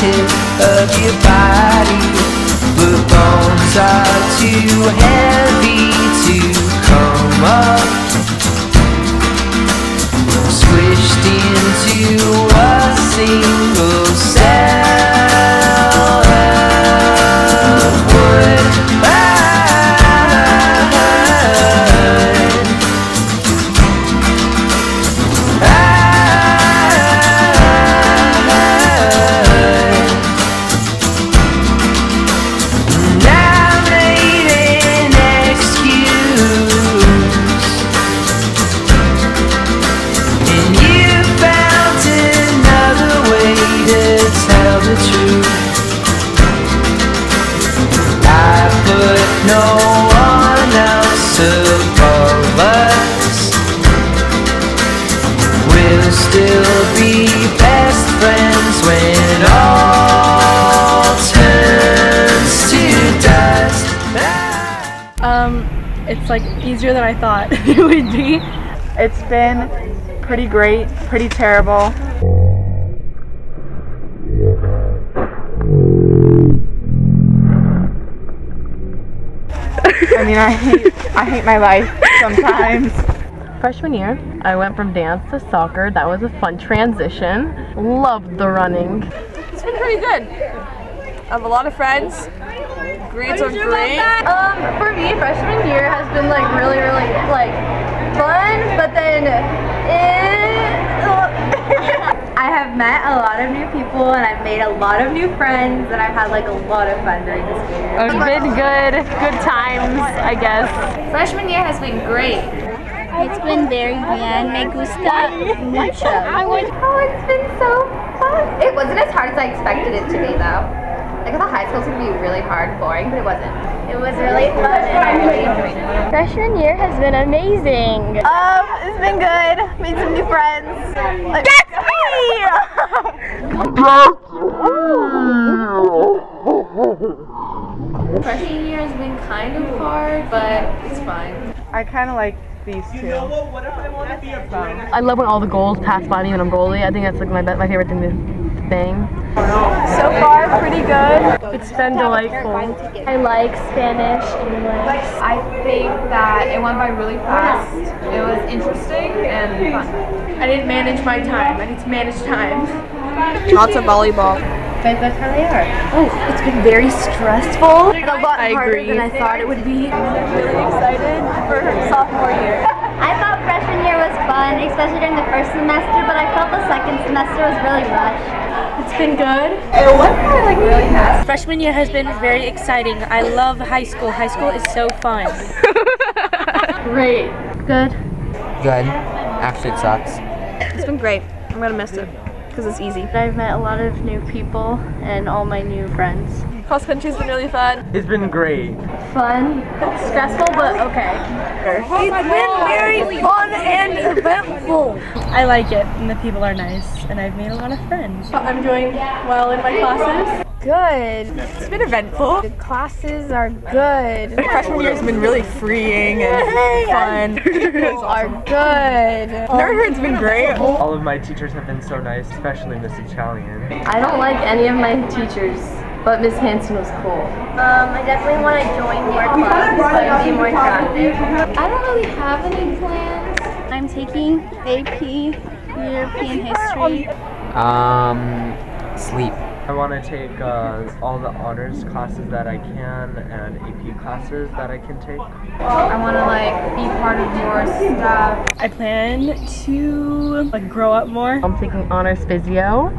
tip of your body, but bones are too heavy to come up, squished into a single cell of wood. It's like easier than I thought it would be. It's been pretty great, pretty terrible. I mean, I hate my life sometimes. Freshman year, I went from dance to soccer. That was a fun transition. Loved the running. It's been pretty good. I have a lot of friends. Grades are great. For me, freshman year has been like really like fun, but then I have met a lot of new people and I've made a lot of new friends and I've had like a lot of fun during this year. It's been good times, I guess. Freshman year has been great. It's been very bien. Me gusta mucho. Oh, it's been so fun. It wasn't as hard as I expected it to be though. I thought high school was going to be really hard and boring, but it wasn't. It was really fun and I really enjoyed it. Freshman year has been amazing. It's been good. Made some new friends. That's me! Freshman year has been kind of hard, but it's fine. I kind of like these two. You know what if I want to be a friend? I love when all the goals pass by me when I'm goalie. I think that's like my favorite thing to So far, pretty good. It's been delightful. I like Spanish, English. I think that it went by really fast. It was interesting and fun. I didn't manage my time. I need to manage time. Lots of volleyball. But that's how they are. Oh, it's been very stressful. It's a lot harder than I thought it would be. I'm really excited for sophomore year. I thought freshman year was fun, especially during the first semester, but I felt the second semester was really rushed. It's been good. It went by like really fast. Freshman year has been very exciting. I love high school. High school is so fun. Great. Good. Good. Actually, it sucks. It's been great. I'm gonna miss it because it's easy. I've met a lot of new people and all my new friends. Cross country's been really fun. It's been great. Fun. Stressful, but okay. It's been very fun and eventful. I like it, and the people are nice, and I've made a lot of friends. I'm doing well in my classes. Good. It's been eventful. The classes are good. Freshman year has been really freeing and fun. People are good. Nerd Herd's been great. All of my teachers have been so nice, especially Mrs. Chalian. I don't like any of my teachers, but Miss Hansen was cool. I definitely want to join more classes so be more active. I don't really have any plans. I'm taking AP, European History. Sleep. I want to take all the honors classes that I can and AP classes that I can take. I want to like be part of more stuff. I plan to like grow up more. I'm taking honors physio.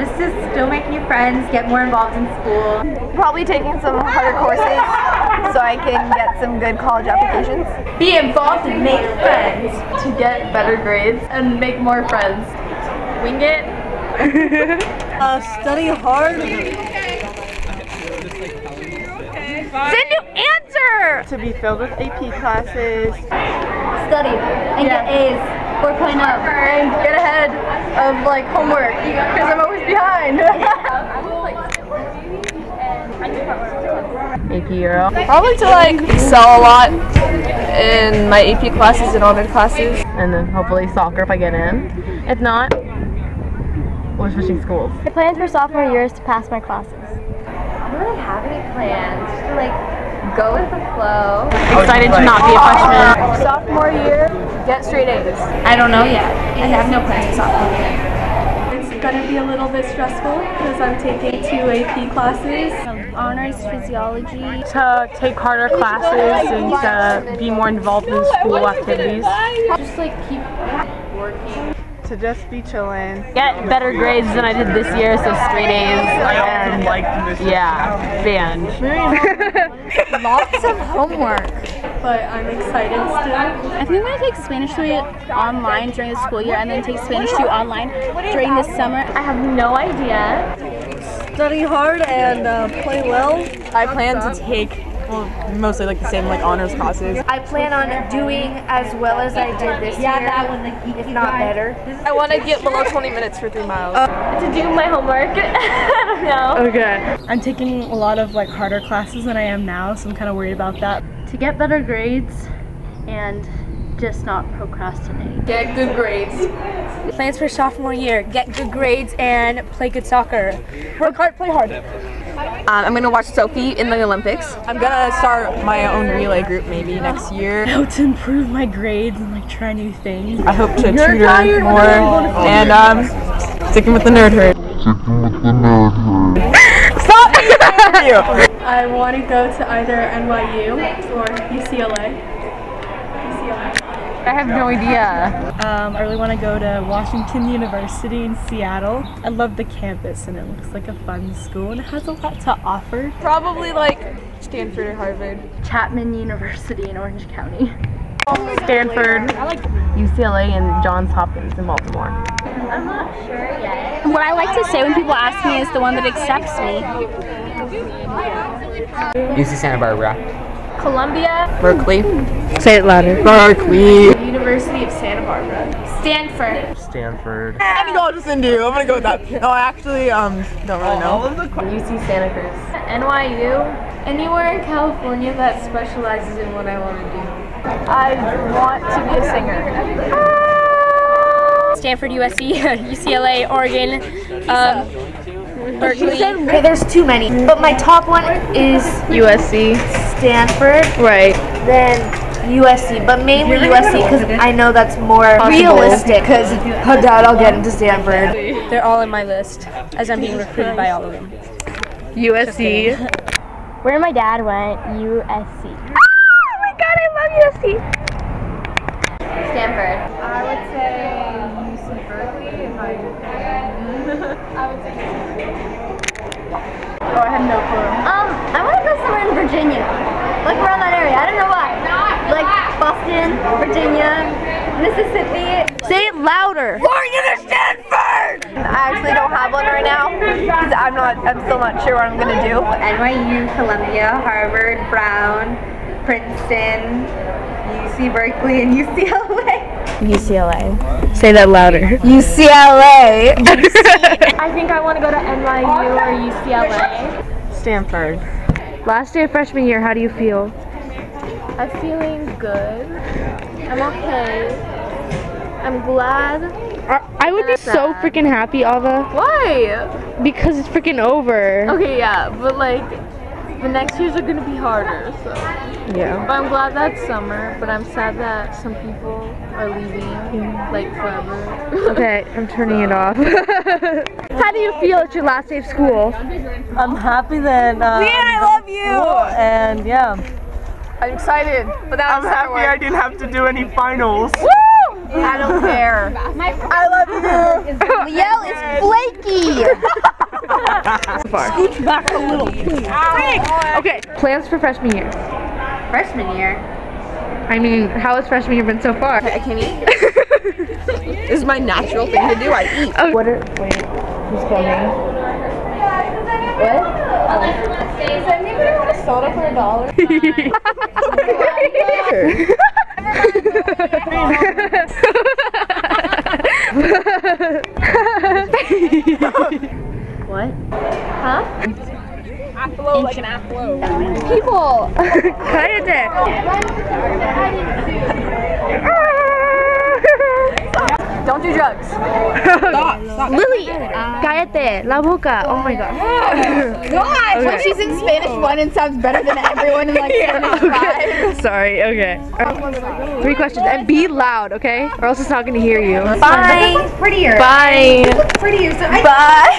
Just to still make new friends, get more involved in school. Probably taking some harder courses so I can get some good college applications. Be involved and make friends. To get better grades and make more friends. Wing it. Study hard. Send you answer! To be filled with AP classes. Study and get A's, 4.0. And get ahead of like homework, because I'm always behind. AP Euro. Probably to like excel a lot in my AP classes and honor classes. And then hopefully soccer if I get in. If not, or switching schools? The plan for sophomore year is to pass my classes. I don't really have any plans, just to go with the flow. Excited to not be a freshman. Sophomore year, get straight A's. I don't know yet. I have no plans for sophomore year. It's going to be a little bit stressful because I'm taking 2 AP classes. Honors physiology. To take harder classes and to be more involved in school activities. Just keep working. To just be chilling. Get better grades than I did this year, so straight A's. I liked this year. Yeah, band. Lots of homework. But I'm excited still. I think I'm going to take Spanish 2 online during the school year and then take Spanish 2 online during the summer. I have no idea. Study hard and play well. I plan to take mostly the same honors classes. I plan on doing as well as I did this year, if not better. I want to get below 20 minutes for 3 miles. To do my homework. I don't know. Okay. I'm taking a lot of harder classes than I am now, so I'm kind of worried about that. To get better grades and just not procrastinate. Get good grades. Plans for sophomore year, get good grades and play good soccer. Work hard, play hard. I'm gonna watch Sophie in the Olympics. I'm gonna start my own relay group maybe next year. How to improve my grades and try new things. I hope to tutor more and sticking with the nerd herd. Sticking with the nerd herd. Stop the interview! I want to go to either NYU or UCLA. I have no idea. I really want to go to Washington University in Seattle. I love the campus and it looks like a fun school and it has a lot to offer. Probably Stanford or Harvard. Chapman University in Orange County. Stanford, UCLA, and Johns Hopkins in Baltimore. I'm not sure yet. What I like to say when people ask me is the one that accepts me. UC Santa Barbara. Columbia. Berkeley. Say it louder. Berkeley. University of Santa Barbara. Stanford. I think I'll just do. I'm gonna go with that. No, I actually don't really know. UC Santa Cruz. NYU. Anywhere in California that specializes in what I want to do. I want to be a singer. Stanford, USC, UCLA, Oregon. Berkeley. Okay, there's too many, but my top one is USC, Stanford, right? Then USC, but mainly USC because I know that's more realistic. Because I doubt I'll get into Stanford. They're all in my list as I'm being recruited by all of them. USC. Where my dad went, USC. Oh my God, I love USC. Stanford. I would say UC Berkeley if I could. I would say. I have no clue. I want to go somewhere in Virginia, around that area. I don't know why. Boston, Virginia, Mississippi. Say it louder. Oregon or Stanford. I actually don't have one right now because I'm still not sure what I'm gonna do. NYU, Columbia, Harvard, Brown, Princeton, UC Berkeley, and UCLA. UCLA. Say that louder. UCLA. I think I want to go to NYU or UCLA. Stanford. Last day of freshman year, how do you feel? I'm feeling good. I'm okay. I'm glad. I would be so freaking happy, Alva. Why? Because it's freaking over. Okay, yeah, but the next years are going to be harder, so. Yeah. But I'm glad that's summer, but I'm sad that some people are leaving, forever. Okay, I'm turning it off. How do you feel at your last day of school? I'm happy that, I love you! And, yeah. I'm excited. But I'm happy I didn't have to do any finals. Woo! I don't care. I love you! Liel is flaky! Scooch back a little, please. Okay, plans for freshman year. Freshman year? I mean, how has freshman year been so far? I can eat. This is my natural thing to do, I eat. Okay. Wait, who's filming? What? Does anybody want a soda for $1? What? Huh? Apple, like an apple. People! Cállate! Don't do drugs. Stop. Lily, cállate la boca. Oh my god. Why? Okay. When she's in Spanish 1 and sounds better than everyone in like Spanish 5. Sorry, okay. Right. 3 questions and be loud, okay? Or else it's not gonna hear you. Bye. This looks prettier. Bye. This looks prettier. So bye. Bye.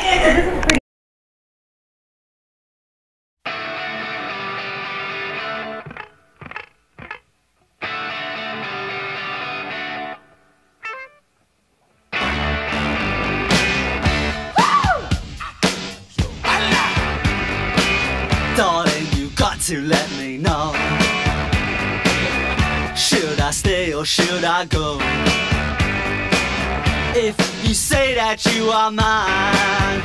Darling, you got to let me know. Should I stay or should I go? If you say that you are mine,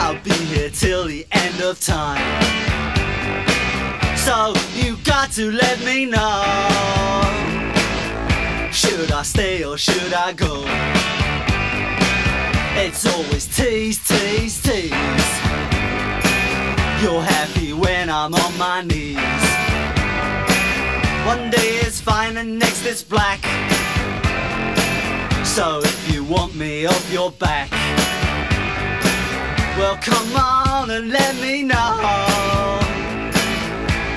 I'll be here till the end of time. So you got to let me know. Should I stay or should I go? It's always tease, tease, tease. You're happy when I'm on my knees. One day it's fine and next it's black. So if you want me off your back, well come on and let me know.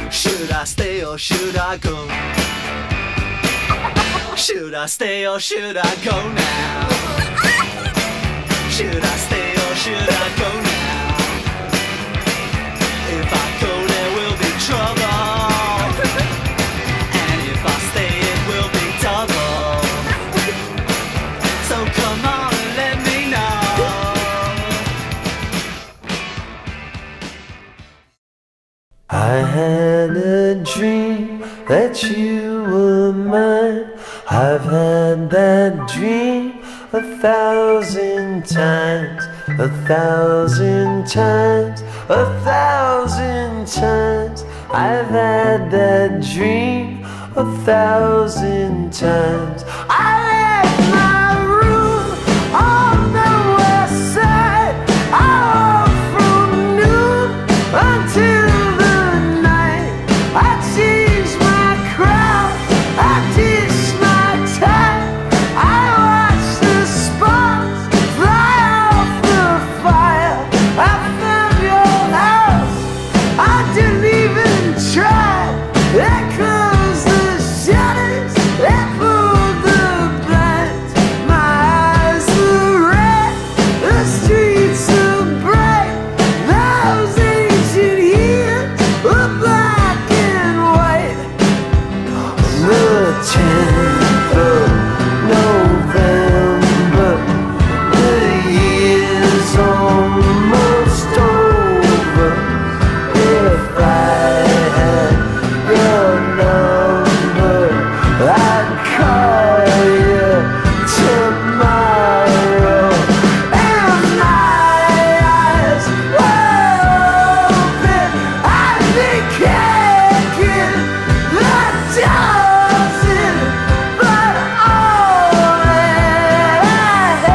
Should I stay or should I go? Should I stay or should I go now? Should I stay or should I go now? If I go, there will be trouble. And if I stay, it will be double. So come on and let me know. I had a dream that you were mine. I've had that dream 1,000 times, 1,000 times, 1,000 times. I've had that dream 1,000 times. I left my room on the west side. I walked from noon until the night. I teased my crowd, I ditched my time. I watched the sparks fly off the fire. I didn't even try. That closed the shutters, that pulled the blinds. My eyes were red, the streets are bright. Those ancient hills were black and white. The 10th of November, the year's almost over. If I had your number, I'd call you tomorrow. And my eyes were open. I became kid, the thousand, but all that I have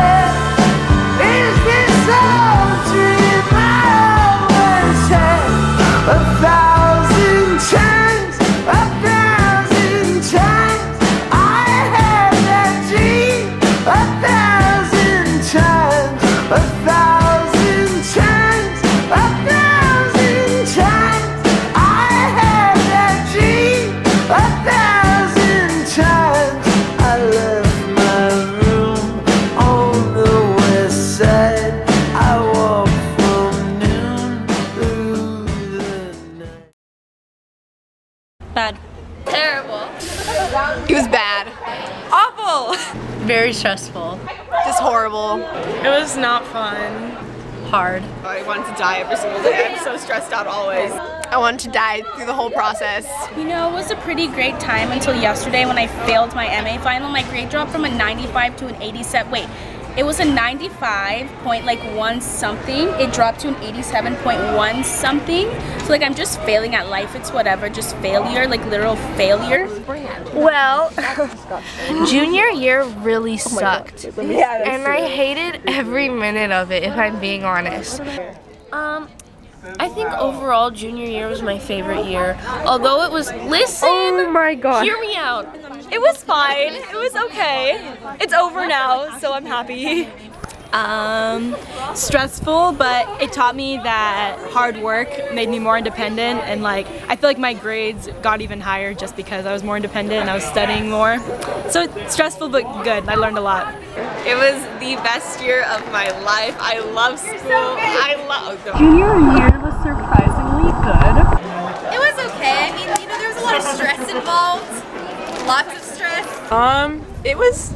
is this old dream I always had. 1,000 times, 1,000 times, I had that dream 1,000 times, 1,000 times, 1,000 times, I had that dream 1,000 times. I left my room on the west side. I walked from noon through the night. Bad. Terrible. It was bad. Awful. Very stressful. Just horrible. It was not fun. Hard. I wanted to die every single day. I'm so stressed out always. I wanted to die through the whole process. You know, it was a pretty great time until yesterday when I failed my MA final. My grade dropped from a 95 to an 87. Wait, it was a 95.1 something. It dropped to an 87.1 something. So like I'm just failing at life. It's whatever, just failure, like literal failure. Well, junior year really sucked. Yeah, and I hated every minute of it, if I'm being honest. I think overall junior year was my favorite year. Although it was, listen, oh my god, hear me out. It was fine. It was okay. It's over now, so I'm happy. Stressful, but it taught me that hard work made me more independent, and like I feel like my grades got even higher just because I was more independent and I was studying more. So it's stressful but good. I learned a lot. It was the best year of my life. I love school. Junior year was surprisingly good. It was okay. I mean, you know, there was a lot of stress involved. Lots of stress. It was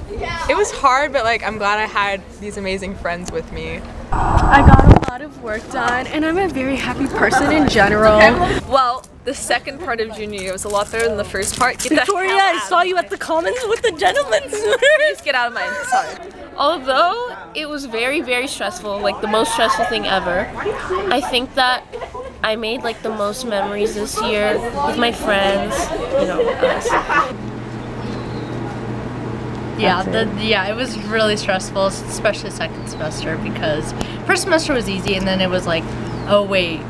hard, but like I'm glad I had these amazing friends with me. I got a lot of work done, and I'm a very happy person in general. Well, the second part of junior year was a lot better than the first part. Get Victoria, I saw you at the Commons with the gentleman's sweater. Just get out of mine, sorry. Although it was very, very stressful, like the most stressful thing ever, I think that I made like the most memories this year with my friends, you know, us. Yeah, it was really stressful, especially the second semester, because first semester was easy, and then it was like, oh wait,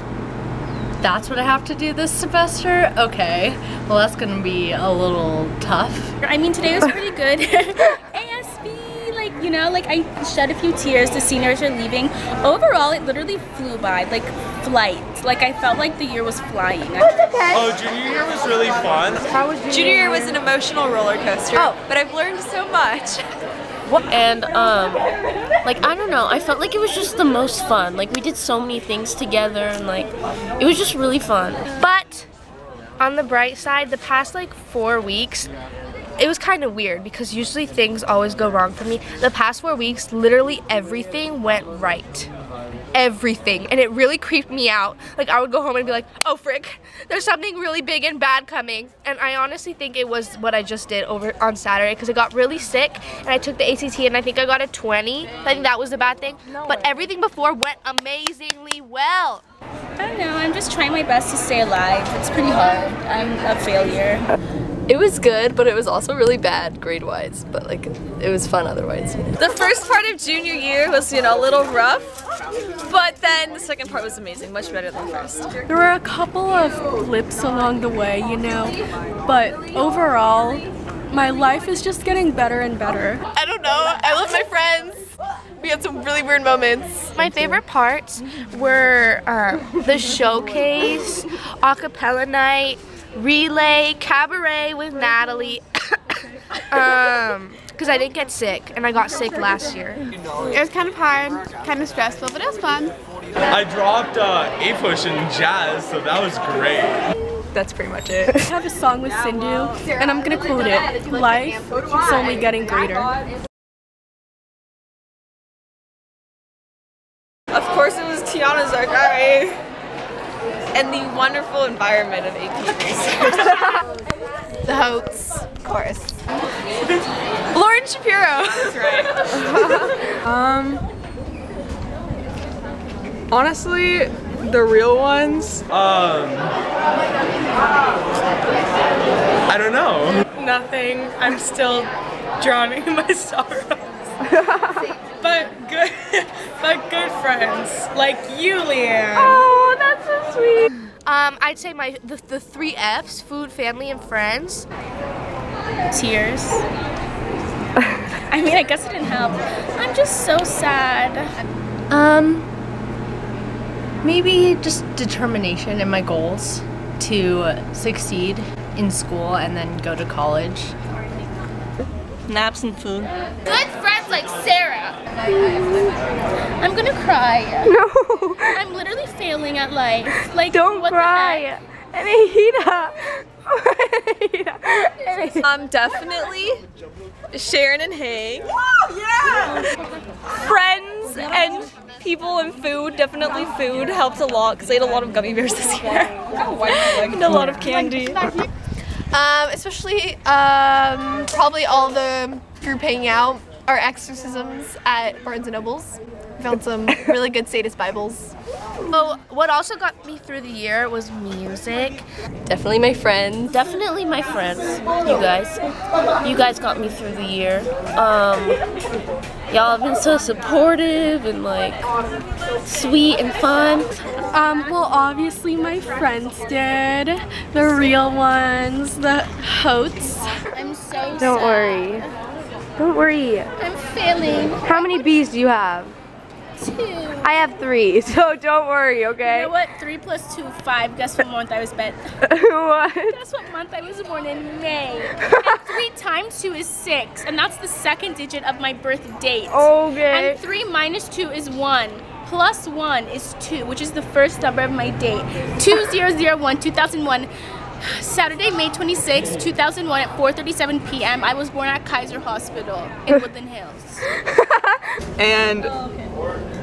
that's what I have to do this semester? Okay, well that's gonna be a little tough. I mean, today was pretty good. ASB, like, you know, like I shed a few tears, the seniors are leaving. Overall, it literally flew by, like flight. Like I felt like the year was flying. Okay. Oh, junior year was really fun. How was junior year? Was an emotional roller coaster. Oh, but I've learned so much. What? And like I don't know. I felt like it was just the most fun. Like we did so many things together, and like it was just really fun. But on the bright side, the past like 4 weeks, it was kind of weird because usually things always go wrong for me. The past 4 weeks, literally everything went right. Everything, and it really creeped me out. Like I would go home and be like, oh frick, there's something really big and bad coming. And I honestly think it was what I just did over on Saturday, because I got really sick and I took the ACT and I think I got a 20. I think that was a bad thing, but everything before went amazingly well. I don't know, I'm just trying my best to stay alive. It's pretty hard. I'm a failure. It was good, but it was also really bad grade-wise, but like it was fun otherwise. The first part of junior year was, you know, a little rough, but then the second part was amazing, much better than the first. There were a couple of blips along the way, you know, but overall, my life is just getting better and better. I don't know, I love my friends. We had some really weird moments. My favorite parts were the showcase, a cappella night, relay, cabaret with Natalie, because I didn't get sick, and I got sick last year. It was kind of hard, kind of stressful, but it was fun. I dropped A-Push in jazz, so that was great. That's pretty much it. I have a song with Sindhu, and I'm going to quote it. Life is only getting greater. Of course it was Tiana Zarkari. And the wonderful environment of AP research. The Hoax, of course. Lauren Shapiro. That's right. Honestly, the real ones. I don't know. Nothing. I'm still drowning in my sorrows. But good friends like you, Leanne. Oh, that's so sweet. I'd say the three F's: food, family, and friends. Tears. I mean, I guess it didn't help. I'm just so sad. Maybe just determination in my goals to succeed in school and then go to college. Naps and food. Good friends like Sarah. I'm gonna cry. No. I'm literally failing at life. Like, don't what cry. And Anahita. Definitely Sharon and Hank. Yeah. Friends and people and food. Definitely food helped a lot because I ate a lot of gummy bears this year. And a lot of candy. Especially probably all the group hanging out, our exorcisms at Barnes & Noble's. We found some really good Sadist Bibles. So what also got me through the year was music. Definitely my friends. Definitely my friends, you guys. You guys got me through the year. Y'all have been so supportive and like sweet and fun. Well, obviously my friends did. The real ones, the Hoats. I'm so I'm Don't sad. Worry. Don't worry. I'm failing. How many B's do you have? 2. I have 3, so don't worry, okay? You know what? 3 plus 2, 5. Guess what month I was born? What? Guess what month I was born in? May. And 3 times 2 is 6, and that's the second digit of my birth date. Okay. And 3 minus 2 is 1. Plus 1 is 2, which is the first number of my date. 2001, 2001. Saturday, May 26, 2001 at 4:37 p.m. I was born at Kaiser Hospital in Woodland Hills. And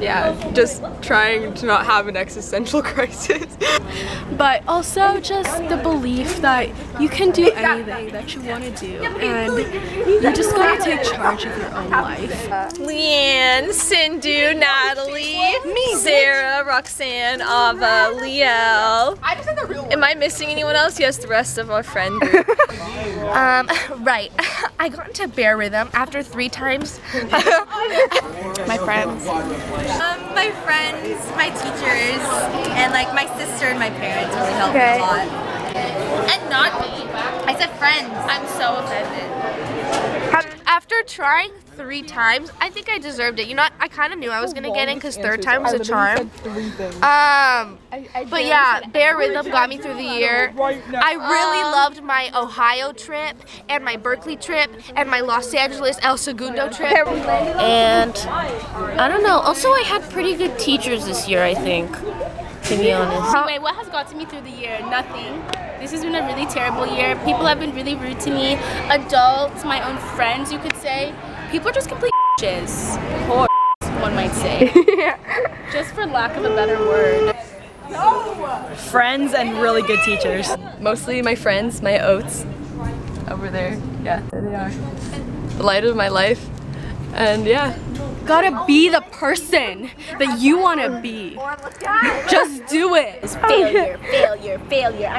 yeah, just trying to not have an existential crisis. But also just the belief that you can do anything that you want to do, and you just gotta take charge of your own life. Leanne, Sindhu, Natalie, Sarah, Roxanne, Ava, Liel. Am I missing anyone else? Yes, the rest of our friend group. Right. I got into Bear Rhythm after 3 times. My friends. My friends, my teachers, and like my sister and my parents really helped a lot. And not me. I said friends. I'm so offended. After trying 3 times, I think I deserved it. You know, I kind of knew I was gonna get in because 3rd time was a charm. But yeah, Bear Rhythm got me through the year. I really loved my Ohio trip and my Berkeley trip and my Los Angeles El Segundo trip. And I don't know. Also, I had pretty good teachers this year, I think. To be honest. Anyway, what has gotten me through the year? Nothing. This has been a really terrible year. People have been really rude to me. Adults, my own friends, you could say. People are just complete bitches. Whores, one might say. Just for lack of a better word. No. Friends and really good teachers. Mostly my friends, my oats. Over there. Yeah, there they are. The light of my life. And yeah. Gotta be the person that you want to be. Just do it. It's failure, failure, failure.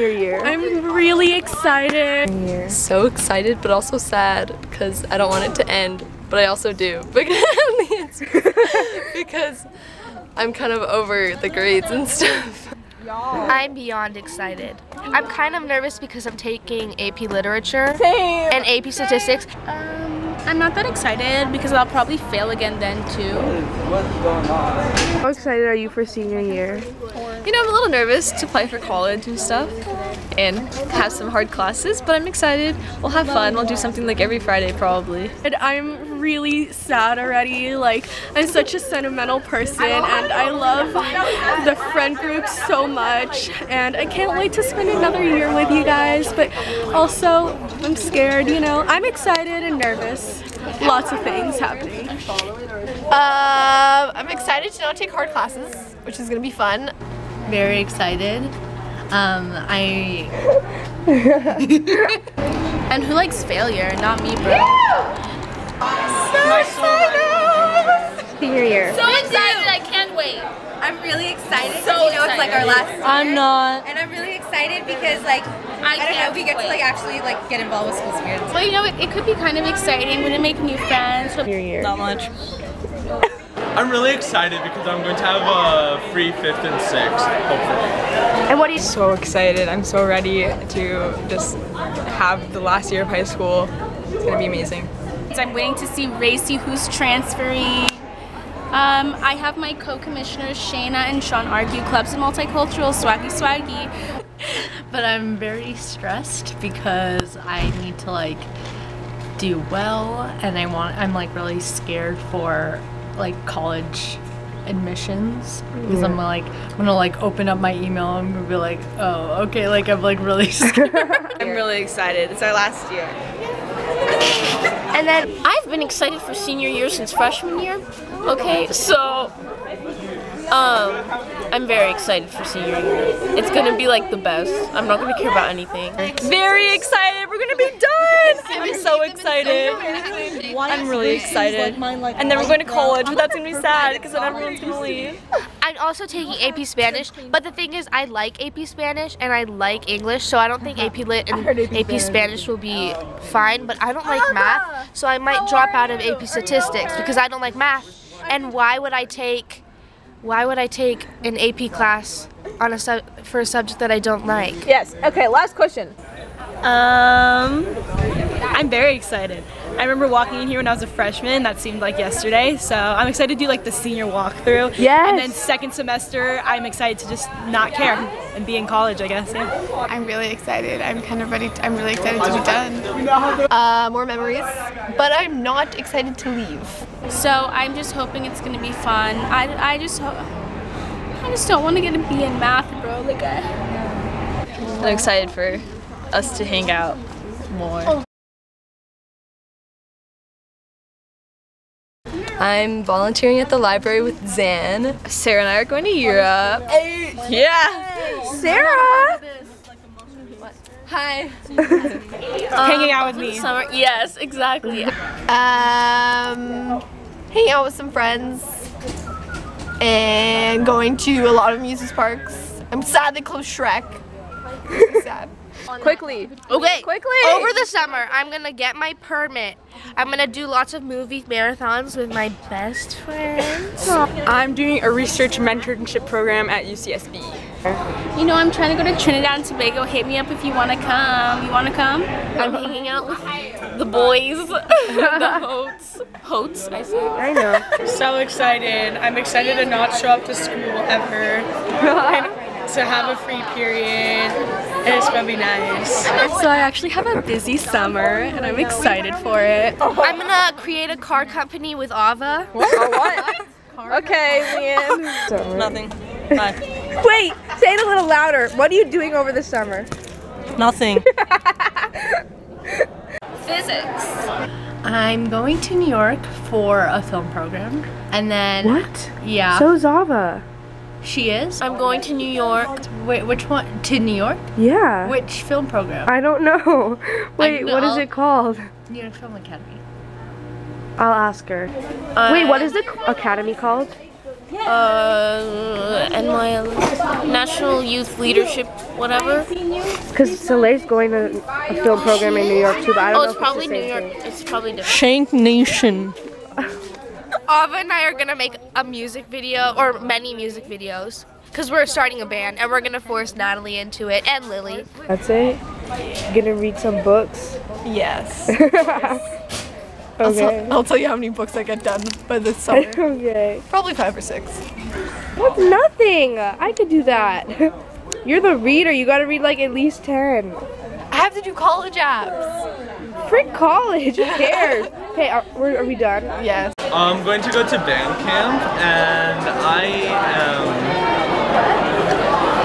I'm really excited. So excited, but also sad because I don't want it to end, but I also do because I'm kind of over the grades and stuff. I'm beyond excited. I'm kind of nervous because I'm taking AP Literature and AP Statistics. I'm not that excited because I'll probably fail again then too. How excited are you for senior year? You know, I'm a little nervous to apply for college and stuff and have some hard classes, but I'm excited. We'll have fun. We'll do something like every Friday probably. And I'm really sad already. Like, I'm such a sentimental person and I love the friend group so much and I can't wait to spend another year with you guys, but also I'm scared, you know. I'm excited and nervous. Lots of things happening. I'm excited to not take hard classes, which is going to be fun. Very excited. And who likes failure? Not me, bro. Yeah! I'm so excited! Senior year. So excited, I can't wait. I'm really excited because so you know excited. It's like our last year. I'm not. And I'm really excited because like, I don't know, we get to like actually like get involved with school spirit. Well, you know, it could be kind of exciting. We're gonna make new friends. Not much. I'm really excited because I'm going to have a free 5th and 6th, hopefully. And what are you? So excited. I'm so ready to just have the last year of high school. It's gonna be amazing. I'm waiting to see Racy who's transferring. I have my co-commissioners Shayna and Sean argue clubs and multicultural swaggy swaggy. But I'm very stressed because I need to like do well and I'm like really scared for like college admissions because I'm gonna like open up my email and I'm gonna be like, oh okay, like I'm like really scared. I'm really excited. It's our last year. And then I've been excited for senior year since freshman year. Okay, so I'm very excited for senior year. It's gonna be like the best. I'm not gonna care about anything. Very excited. We're gonna be done. I'm so excited. I'm really excited. And then we're going to college, but that's gonna be sad because then everyone's gonna leave. I'm also taking AP Spanish, but the thing is, I like AP Spanish and I like English, so I don't think AP Lit and AP Spanish will be fine. But I don't like math, so I might drop out of AP Statistics because I don't like math. And why would I take Why would I take an AP class on for a subject that I don't like? Yes. Okay, last question. I'm very excited. I remember walking in here when I was a freshman. That seemed like yesterday. So I'm excited to do like the senior walkthrough. Yes. And then second semester, I'm excited to just not care and be in college, I guess. Yeah. I'm really excited. I'm kind of ready. I'm really excited to be done. More memories, but I'm not excited to leave. So I'm just hoping it's going to be fun. I just don't want to get a B in math, bro. Like I'm excited for us to hang out more. Oh. I'm volunteering at the library with Zan. Sarah and I are going to Europe. Hey. Yeah! Sarah! Hi. Hanging out with me. Summer. Yes, exactly. Hanging out with some friends and going to a lot of amusement parks. I'm sad they closed Shrek. I'm so sad. Quickly. Okay. Quickly. Over the summer, I'm going to get my permit. I'm going to do lots of movie marathons with my best friends. I'm doing a research mentorship program at UCSB. You know, I'm trying to go to Trinidad and Tobago. Hit me up if you want to come. You want to come? I'm hanging out with the boys. The hoats. Hoats, I say. I know. So excited. I'm excited to not show up to school ever. To have a free period, and it's gonna be nice. So I actually have a busy summer, and I'm excited for it. I'm gonna create a car company with Ava. What? Okay, Leanne. Nothing. Bye. Wait, say it a little louder. What are you doing over the summer? Nothing. Physics. I'm going to New York for a film program, and then what? Yeah. So's Ava. She is. I'm going to New York. Wait, which one? To New York? Yeah. Which film program? I don't know. Wait, what is it called? New York Film Academy. I'll ask her. Wait, what is the academy called? NYL. National Youth Leadership, whatever. Because Soleil's going to a film program in New York too, but I don't know. Oh, it's probably New York. It's probably different. Shank Nation. Ava and I are gonna make a music video, or many music videos, because we're starting a band and we're gonna force Natalie into it, and Lily. That's it? You're gonna read some books? Yes. Yes. Okay. I'll tell you how many books I get done by this summer. Okay. Probably 5 or 6. That's nothing! I could do that. You're the reader, you gotta read like at least 10. I have to do college apps. Frick college, who cares? Hey, are we done? Yes. I'm going to go to band camp, and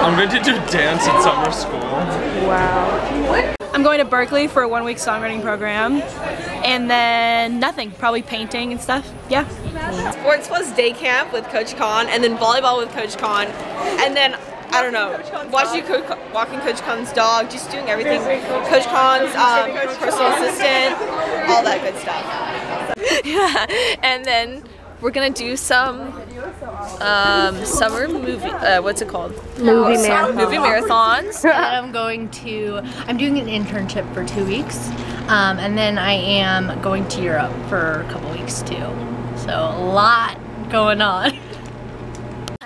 I'm going to do dance at summer school. Wow. I'm going to Berkeley for a 1-week songwriting program, and then nothing, probably painting and stuff, yeah. Sports plus day camp with Coach Khan, and then volleyball with Coach Khan, and then, I don't know, walking Coach Khan's dog, just doing everything, Coach Khan's personal assistant, all that good stuff. Yeah, and then we're gonna do some summer movie. What's it called? Movie marathons. Movie marathons. And then I'm doing an internship for 2 weeks, and then I am going to Europe for a couple weeks too. So a lot going on.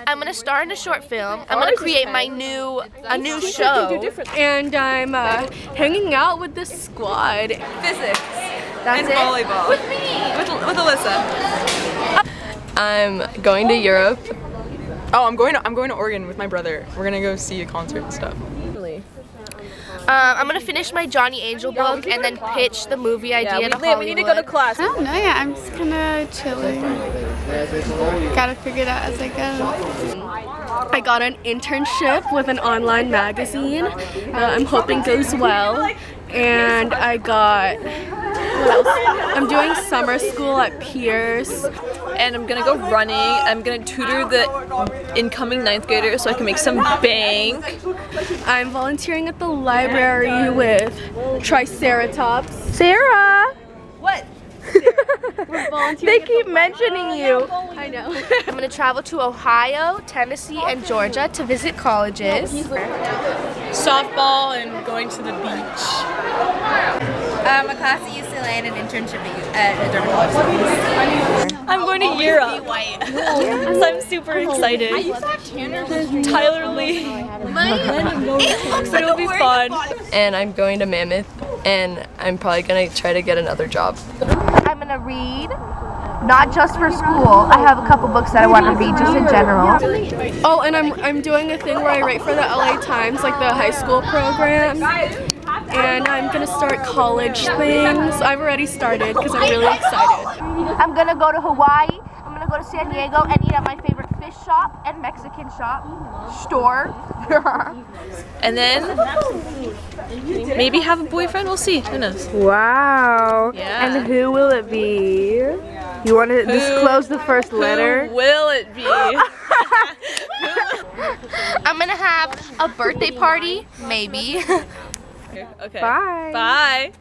I'm gonna star in a short film. I'm gonna create a new show. And I'm hanging out with the squad. Physics. That's and volleyball. With me! With Alyssa. I'm going to Europe. Oh, I'm going to Oregon with my brother. We're gonna go see a concert and stuff. I'm gonna finish my Johnny Angel book and then pitch the movie idea to Hollywood. We need to go to class. I don't know yet. I'm just kinda chilling. Gotta figure it out as I go. I got an internship with an online magazine. I'm hoping goes well. And I got... I'm doing summer school at Pierce, and I'm gonna go running. I'm gonna tutor the incoming 9th graders so I can make some bank. I'm volunteering at the library with Triceratops. Sarah! What? Sarah. They keep mentioning you. I know. I'm gonna travel to Ohio, Tennessee, and Georgia to visit colleges. Softball and going to the beach. A class at UCLA and an internship at a dermatologist. I'm going to Europe. Yes, I'm super excited. I used to have Tanner. Tyler Lee. It'll be fun. And I'm going to Mammoth, and I'm probably going to try to get another job. I'm going to read, not just for school. I have a couple books that I want to read just in general. Oh, and I'm doing a thing where I write for the LA Times, like the high school program. And I'm going to start college things. I've already started because I'm really excited. I'm going to go to Hawaii, I'm going to go to San Diego and eat at my favorite fish shop and Mexican store. And then maybe have a boyfriend, we'll see, who knows. Wow. Yeah. And who will it be? You want to disclose the first letter? Who will it be? I'm going to have a birthday party, maybe. Okay. Bye. Bye.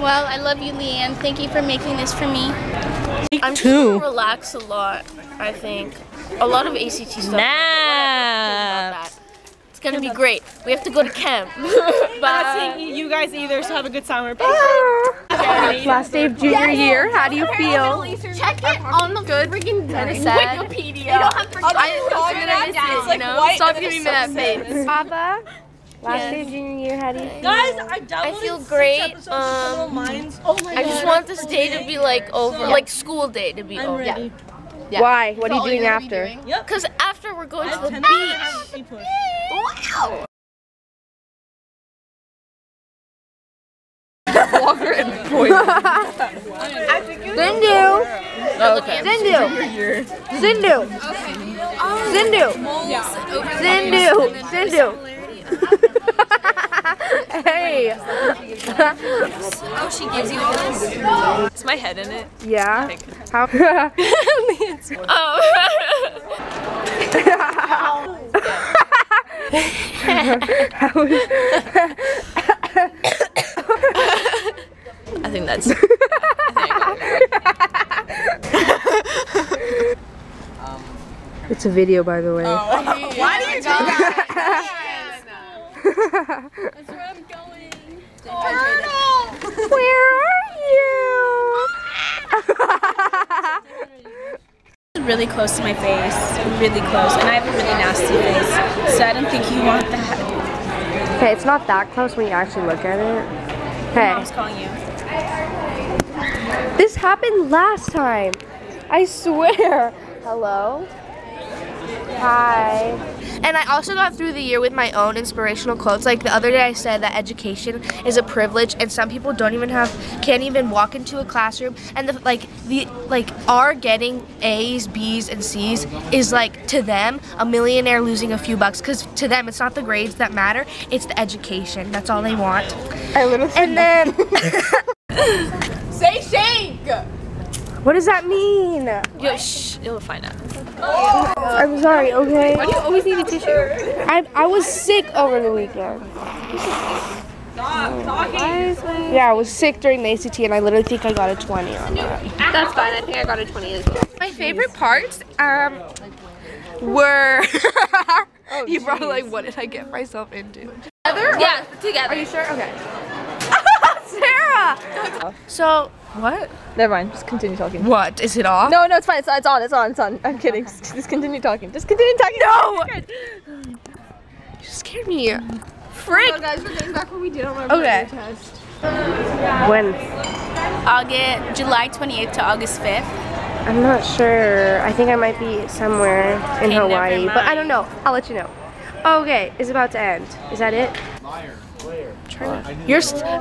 Well, I love you, Leanne. Thank you for making this for me. I'm too relaxed a lot, I think. A lot of ACT stuff. Nah. It's going to be great. We have to go to camp. I'm not seeing you guys either, so have a good summer. Bye. Last day of junior year. How do you feel? Check it on the freaking Wikipedia. You don't have to stop giving me that face. Papa? Last day of junior year, how do you feel? Guys, I feel great. I just want this day to be like over, like school day to be over. Yeah. Yeah. Why? What are you doing after? Because after we're going to the beach. Wow! Water and poison. Zindu! Zindu! Zindu! Zindu! Zindu! Zindu! Hey! Oh, she gives you this? Is my head in it? Yeah. How? I think that's. I think it's a video, by the way. Oh, okay. Why do you do that? That's where I'm going. Turtle! Where are you? Really close to my face. Really close. And I have a really nasty face. So I don't think you want that. Okay, it's not that close when you actually look at it. Hey. Mom's calling you. This happened last time. I swear. Hello? Hi. And I also got through the year with my own inspirational quotes. Like the other day I said that education is a privilege and some people can't even walk into a classroom, and are getting A's, B's, and C's is like, to them, a millionaire losing a few bucks, because to them it's not the grades that matter, it's the education. That's all they want. And then say shake! What does that mean? Yo, shh, you'll find out. Oh. I'm sorry, okay? Why do you always need a tissue? I was sick over the weekend. Yeah, I was sick during the ACT and I literally think I got a 20 on that. That's fine, I think I got a 20 as well. My favorite parts were... You brought like, what did I get myself into? Together? Yeah, together. Are you sure? Okay. Sarah! So... What? Never mind. Just continue talking. What? Is it off? No, it's fine. It's on. I'm kidding. Okay. Just continue talking. No! You scared me. Frick! Oh, guys, we're getting back what we did on our test. When? July 28th to August 5th. I'm not sure. I think I might be somewhere in Hawaii, but I don't know. I'll let you know. Okay, it's about to end. Is that it? Liar.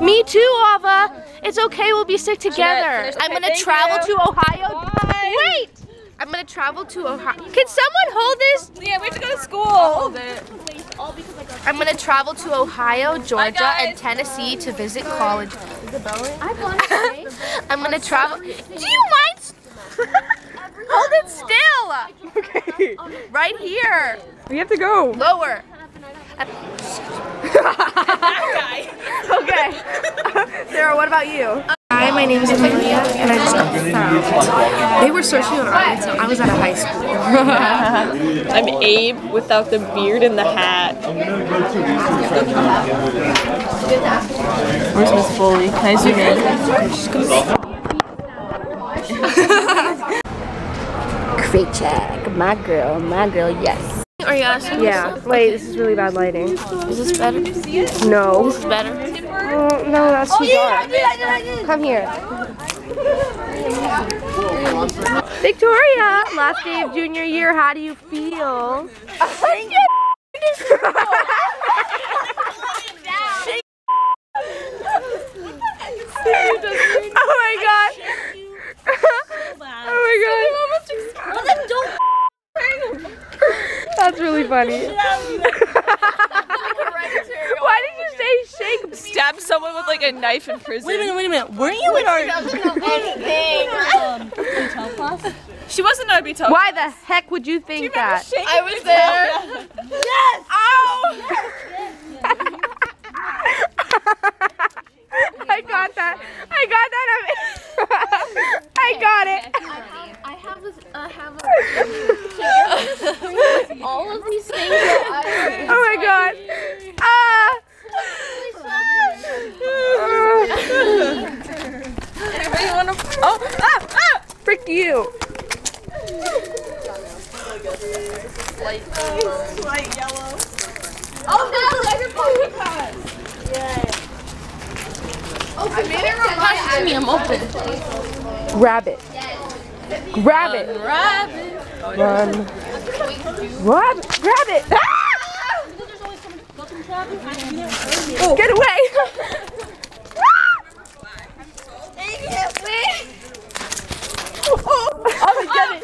Me too, Ava. It's okay. We'll be sick together. I'm gonna travel to Ohio. Wait. I'm gonna travel to Ohio. Can someone hold this? Yeah, we have to go to school. Hold it. I'm gonna travel to Ohio, Georgia, and Tennessee to visit college. I'm gonna travel. Do you mind? Hold it still. Okay. Right here. We have to go. Lower. Okay. Sarah, what about you? Hi, my name is Amelia, and I just got found. They were searching online, so I was at a high school. I'm Abe without the beard and the hat. Where's Miss Foley? Can I zoom in? She's gonna crate check. My girl, yes. Are you asking? Yeah. Wait, this is really bad lighting. Is this better? No. Is this better? No, that's too dark. I did. Come here. Victoria, last day of junior year, how do you feel? That's really funny. Why did you say shake? Stab someone with like a knife in prison. Wait a minute. Weren't you in our hotel class? She wasn't in our hotel class. Why the heck would you think that? I was there. Yes! Ow! Yes. I got that. I got it. I have all of these things that I oh my god. Anybody wanna frick you. Light yellow. Oh no, that's yeah. I made it remind me I'm open. Grab it. Grab it. Grab it. Run. Grab it. Ah! Oh. Get away. Oh, I get it.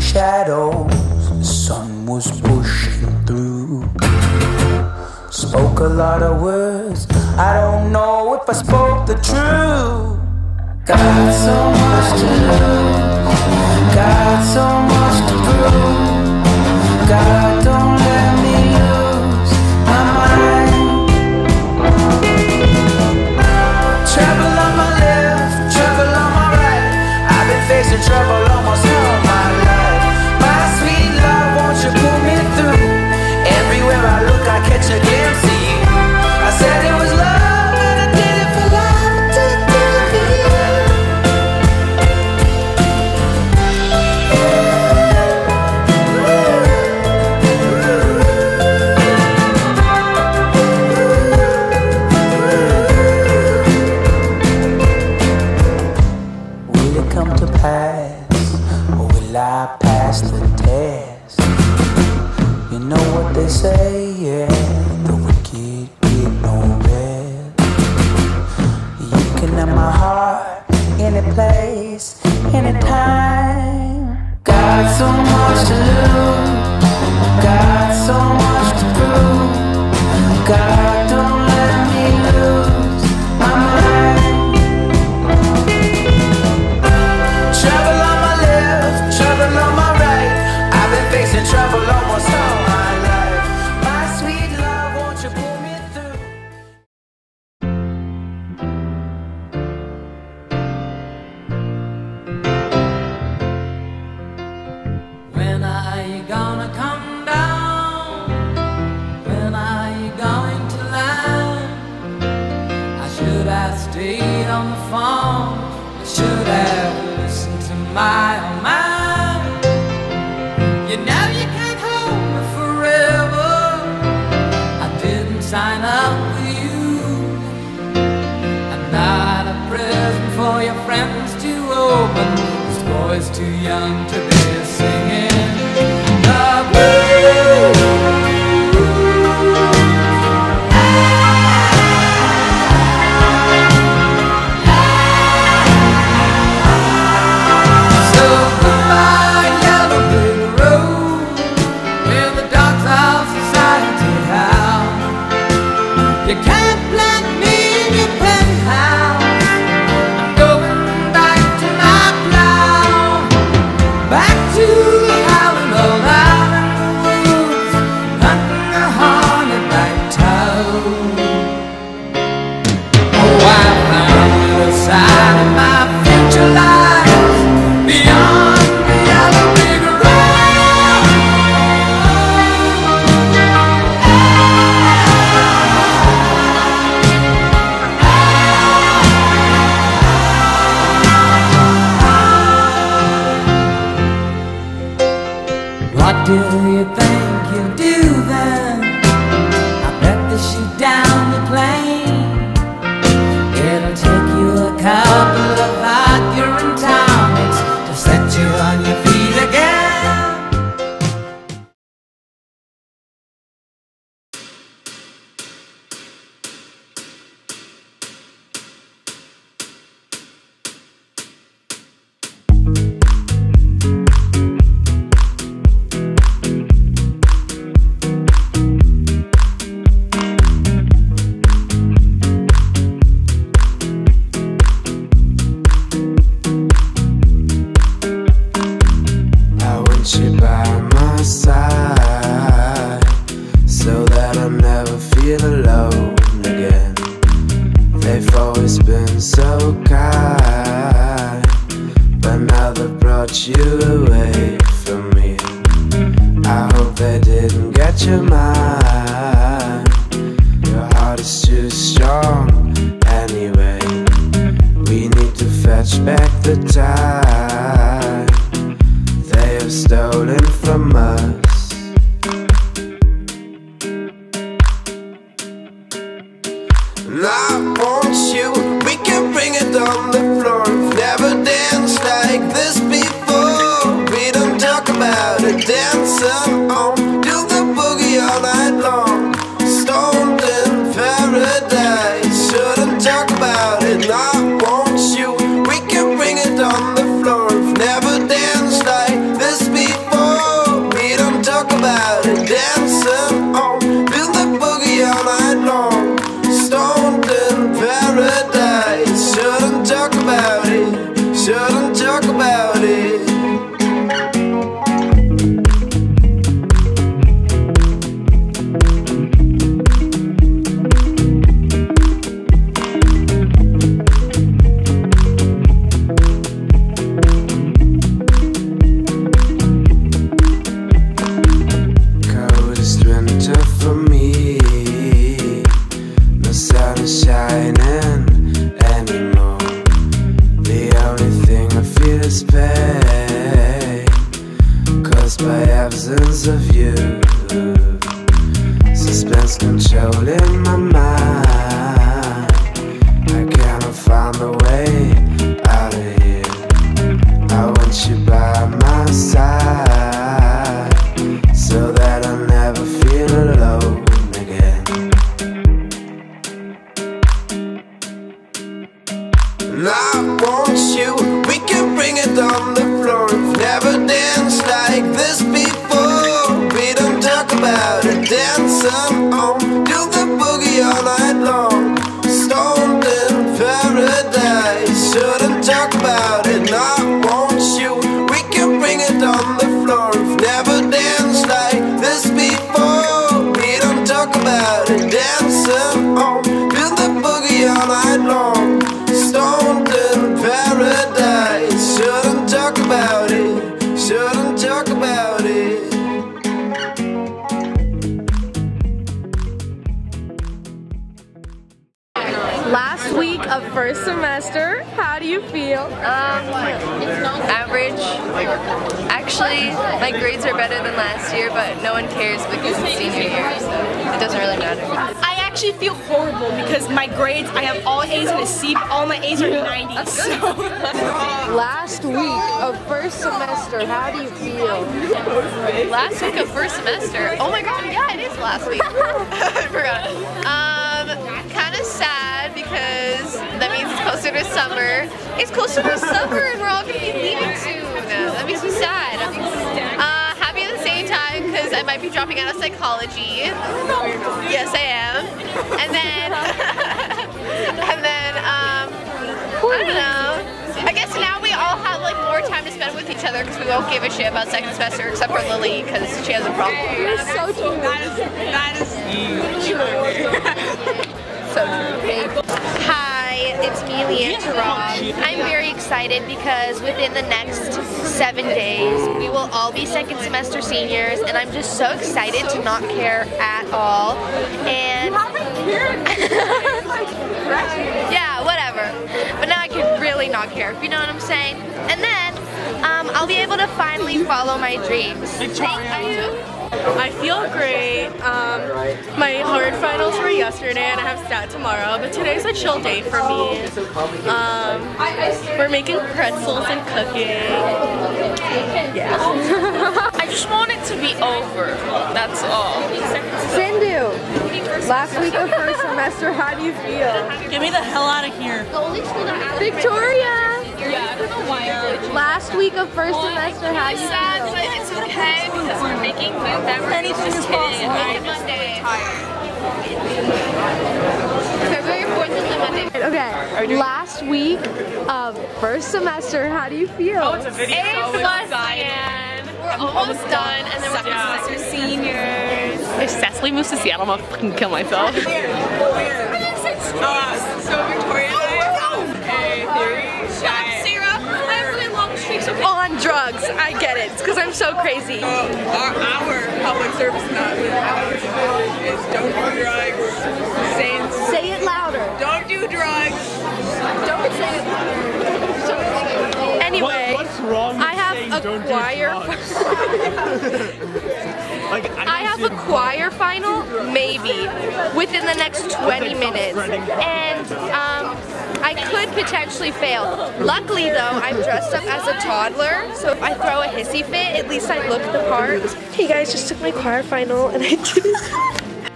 Shadows, the sun was pushing through. Spoke a lot of words, I don't know if I spoke the truth. Got so much to lose, got so much to prove. God, don't let me lose my mind. Trouble on my left, trouble on my right. I've been facing trouble almost all my life. You pull me through. Everywhere I look, I catch a glimpse of you. I said it was love, and I did it for love, I did it for you. Will it come to pass, or will I pass the test? You know what they say, yeah, the wicked get no rest. You can have my heart, any place, any time. Got so much to lose, got so much to prove. God, don't let me lose my mind. Trouble on my left, trouble on my right. I've been facing trouble almost all. Stayed on the phone, I should have listened to my own mind. You know you can't hold me forever, I didn't sign up for you. I'm not a present for your friends to open, this boy's too young to be singing the blues. set your mind. Your heart is too strong anyway. We need to fetch back the time they have stolen from us. And I want you, we can bring it on the floor. We've never danced like this before. We don't talk about it, dancer on. Do the boogie all night long. Stoned in paradise, shouldn't talk about it. And I want you, we can bring it on the floor. We've never danced like this before. We don't talk about it, dancer on. Do the boogie all night long. Shouldn't talk about it. Coldest winter for me. The sun is shining. Pain caused by absence of you. Suspense controlling my mind. I cannot find a way out of here. I want you by my side so that I never feel alone again. I want you. Bring it on the floor. We've never danced like this before. We don't talk about it. Dance on. Do the boogie all night long. Stoned in paradise. Shouldn't talk about it. I want you. We can bring it on the floor. We've never danced like this before. We don't talk about it. Dance on. Do the boogie all night long. Stoned in paradise. Shouldn't talk about it. Last week of first semester, how do you feel? Average. Actually, my grades are better than last year, but no one cares because it's senior year, so it doesn't really matter. I actually feel horrible because my grades, I have all A's and a C, but all my A's are in the 90s. So. Last week of first semester, how do you feel? Last week of first semester? Oh my god, yeah, it is last week. I forgot. Kind of sad because that means it's closer to summer. It's closer to summer and we're all going to be leaving soon. That makes me sad. Because I might be dropping out of psychology. Yes, I am. And then, I don't know. I guess now we all have like more time to spend with each other because we won't give a shit about second semester except for Lily because she has a problem. You're so true. That is true. So true. Hi, it's me, Leanne Tarab. I'm very excited because within the next 7 days, we will all be second semester seniors, and I'm just so excited to not care at all. And yeah, whatever. But now I can really not care, if you know what I'm saying. And then I'll be able to finally follow my dreams. Thank you. I feel great. My hard finals were yesterday and I have stat tomorrow, but today's a chill day for me. We're making pretzels and cooking. Yeah. I just want it to be over. That's all. Sindhu, last week of first semester, how do you feel? Get me the hell out of here. Victoria! Last week of first semester, how do you feel? But it's okay because we're making food that we're just kidding. I'm just tired. February 4th is the Monday. Okay, last week of first semester, how do you feel? Oh, it's a video. We're almost done, and then we're semester seniors. If Cecily moves to Seattle, I'm gonna fucking kill myself. So Victoria. On drugs. I get it. It's because I'm so crazy. Our public service announcement is don't do drugs. Say it louder. Don't do drugs. Don't say it louder. Anyway, what's wrong with I have a choir. Like, I have a choir final, maybe, within the next 20 minutes. And I could potentially fail. Luckily though, I'm dressed up as a toddler, so if I throw a hissy fit, at least I look the part. Hey guys, just took my choir final and I did it.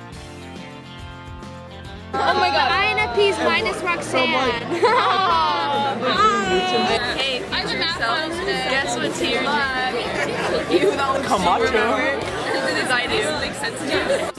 Oh my god. INFPs minus Roxanne. Oh. Hey, I was yourself. Guess what's here? You don't come on to as I do. Like, sensitive.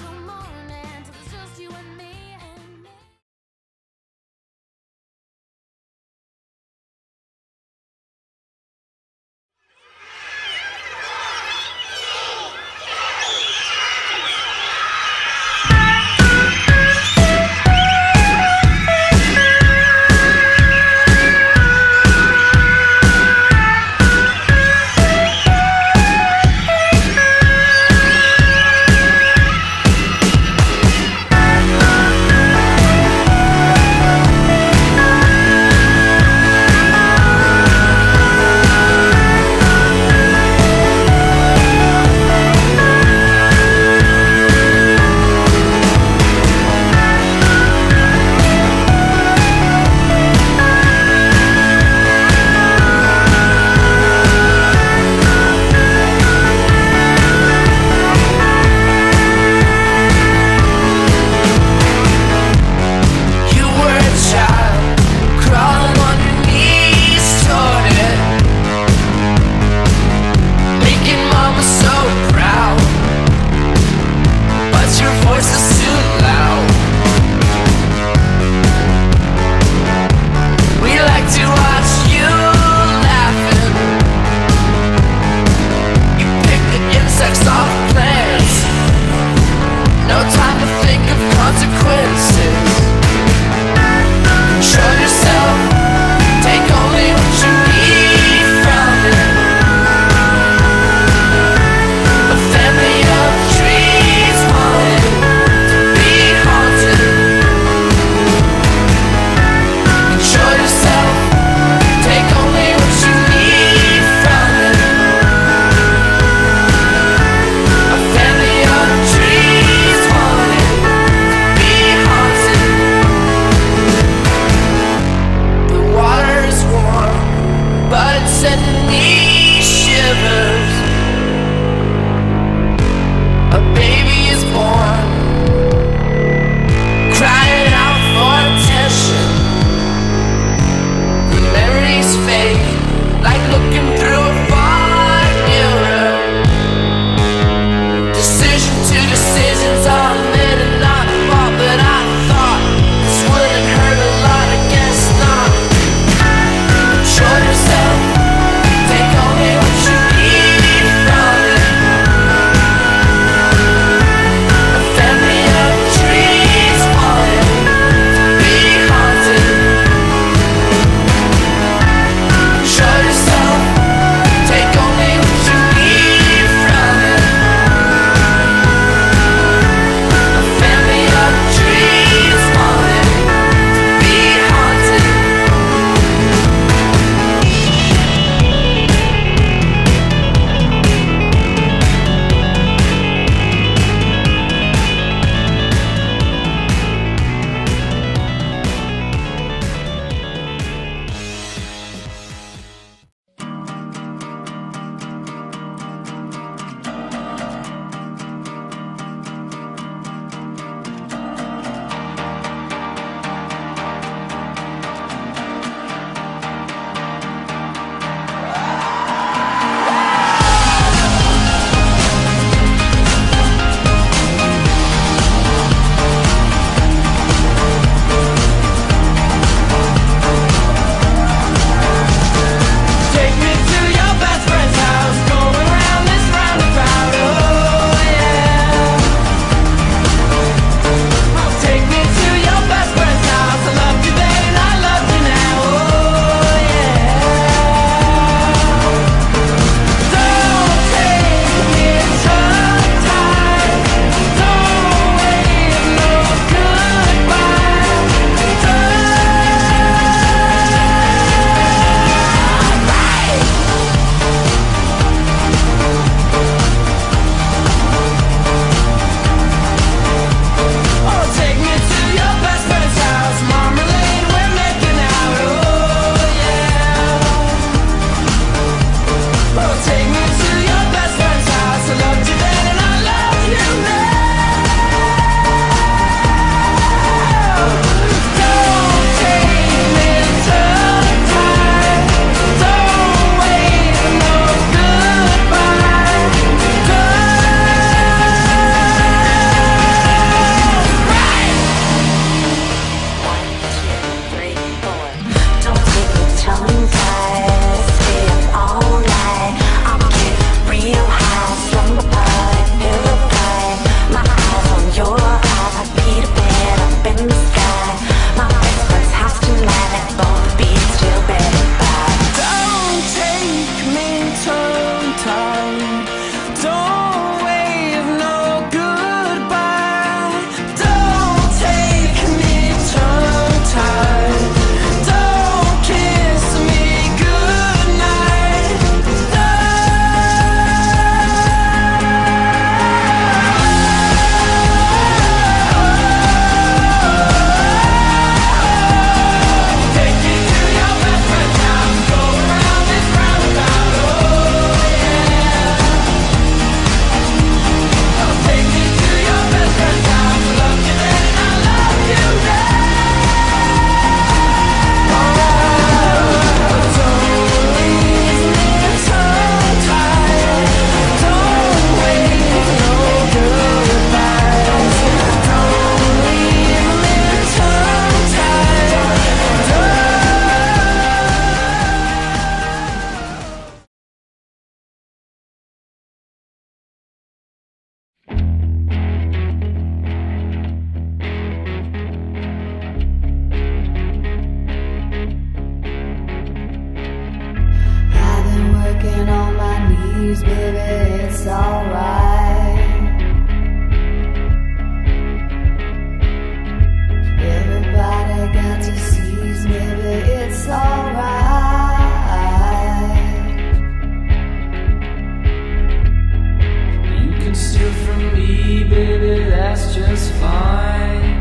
is fine.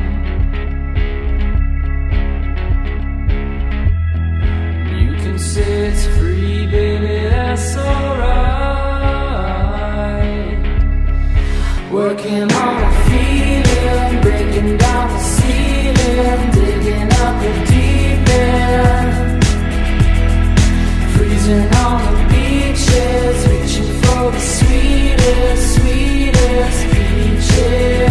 You can say it's free, baby, that's alright. Working on a feeling, breaking down the ceiling, digging up the deep end, freezing on the beaches, reaching for the sweetest, sweetest beaches.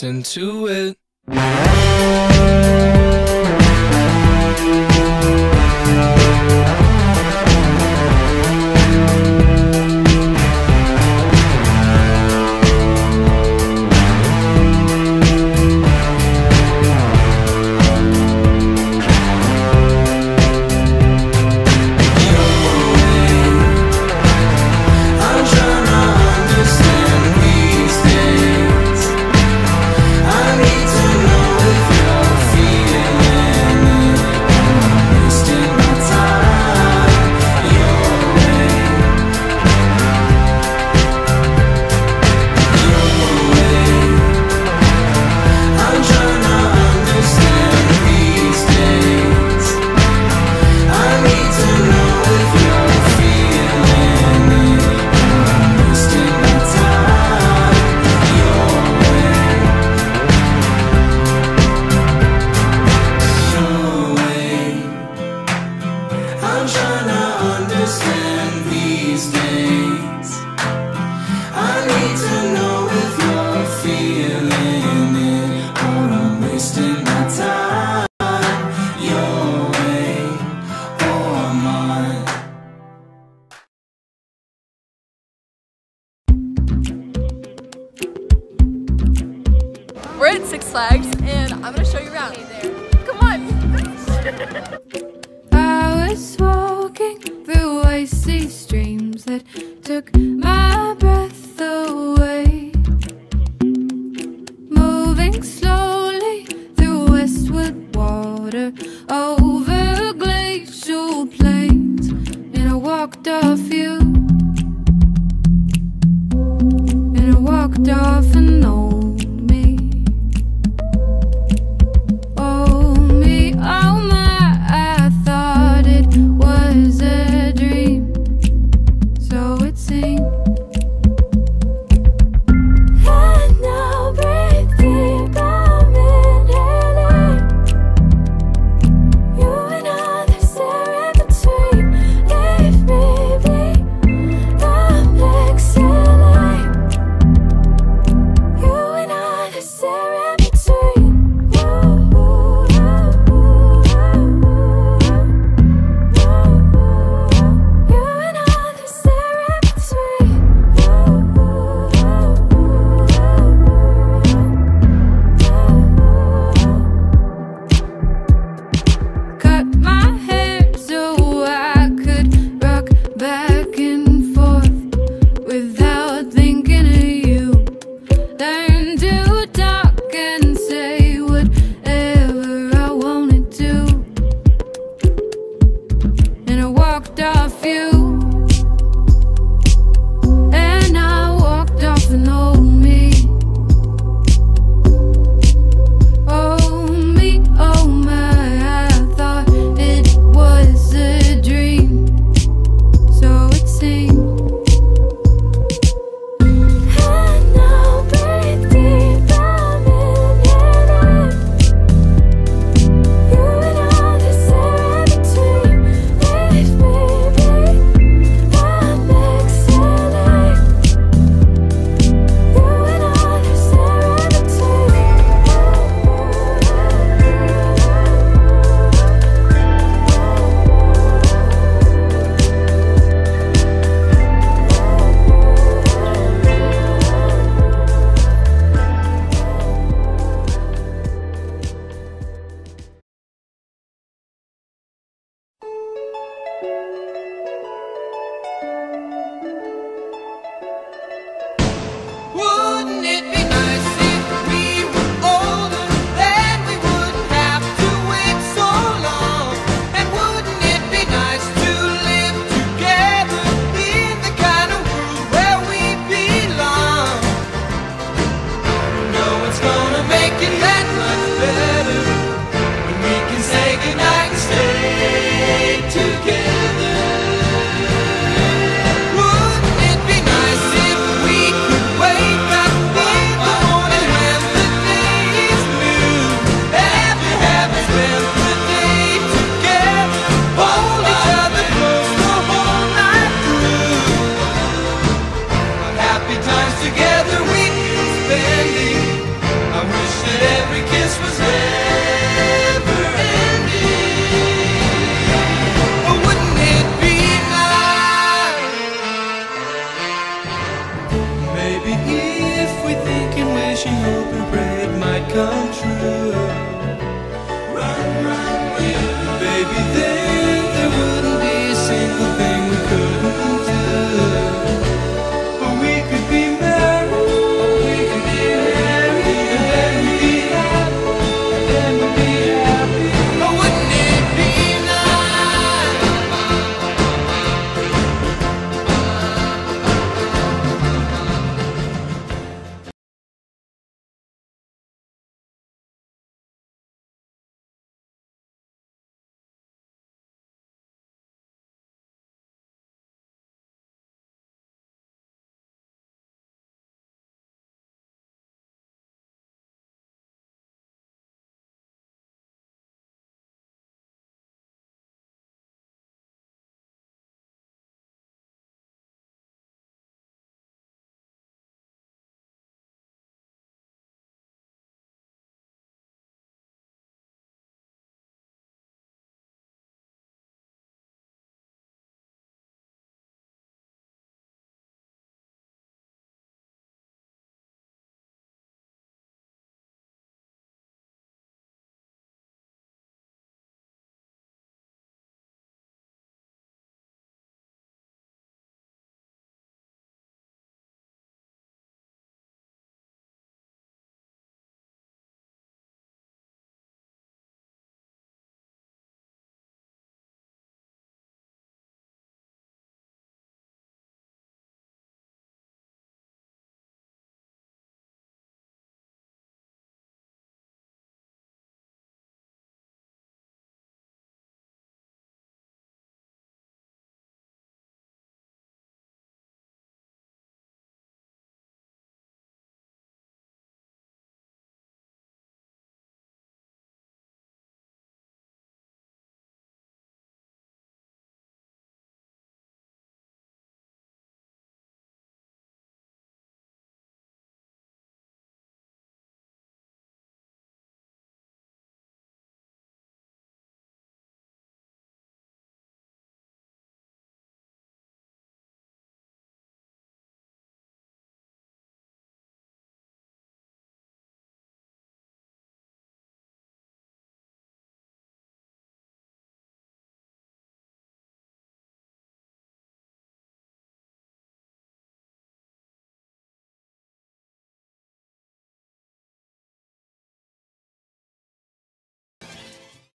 Listen to it. wasting my time your way or mine. We're at Six Flags and I'm gonna show you around. Come on! I was walking through icy streams that took my breath away, moving slowly through westward water, over glacial plains, and I walked off you, and I walked off an old me.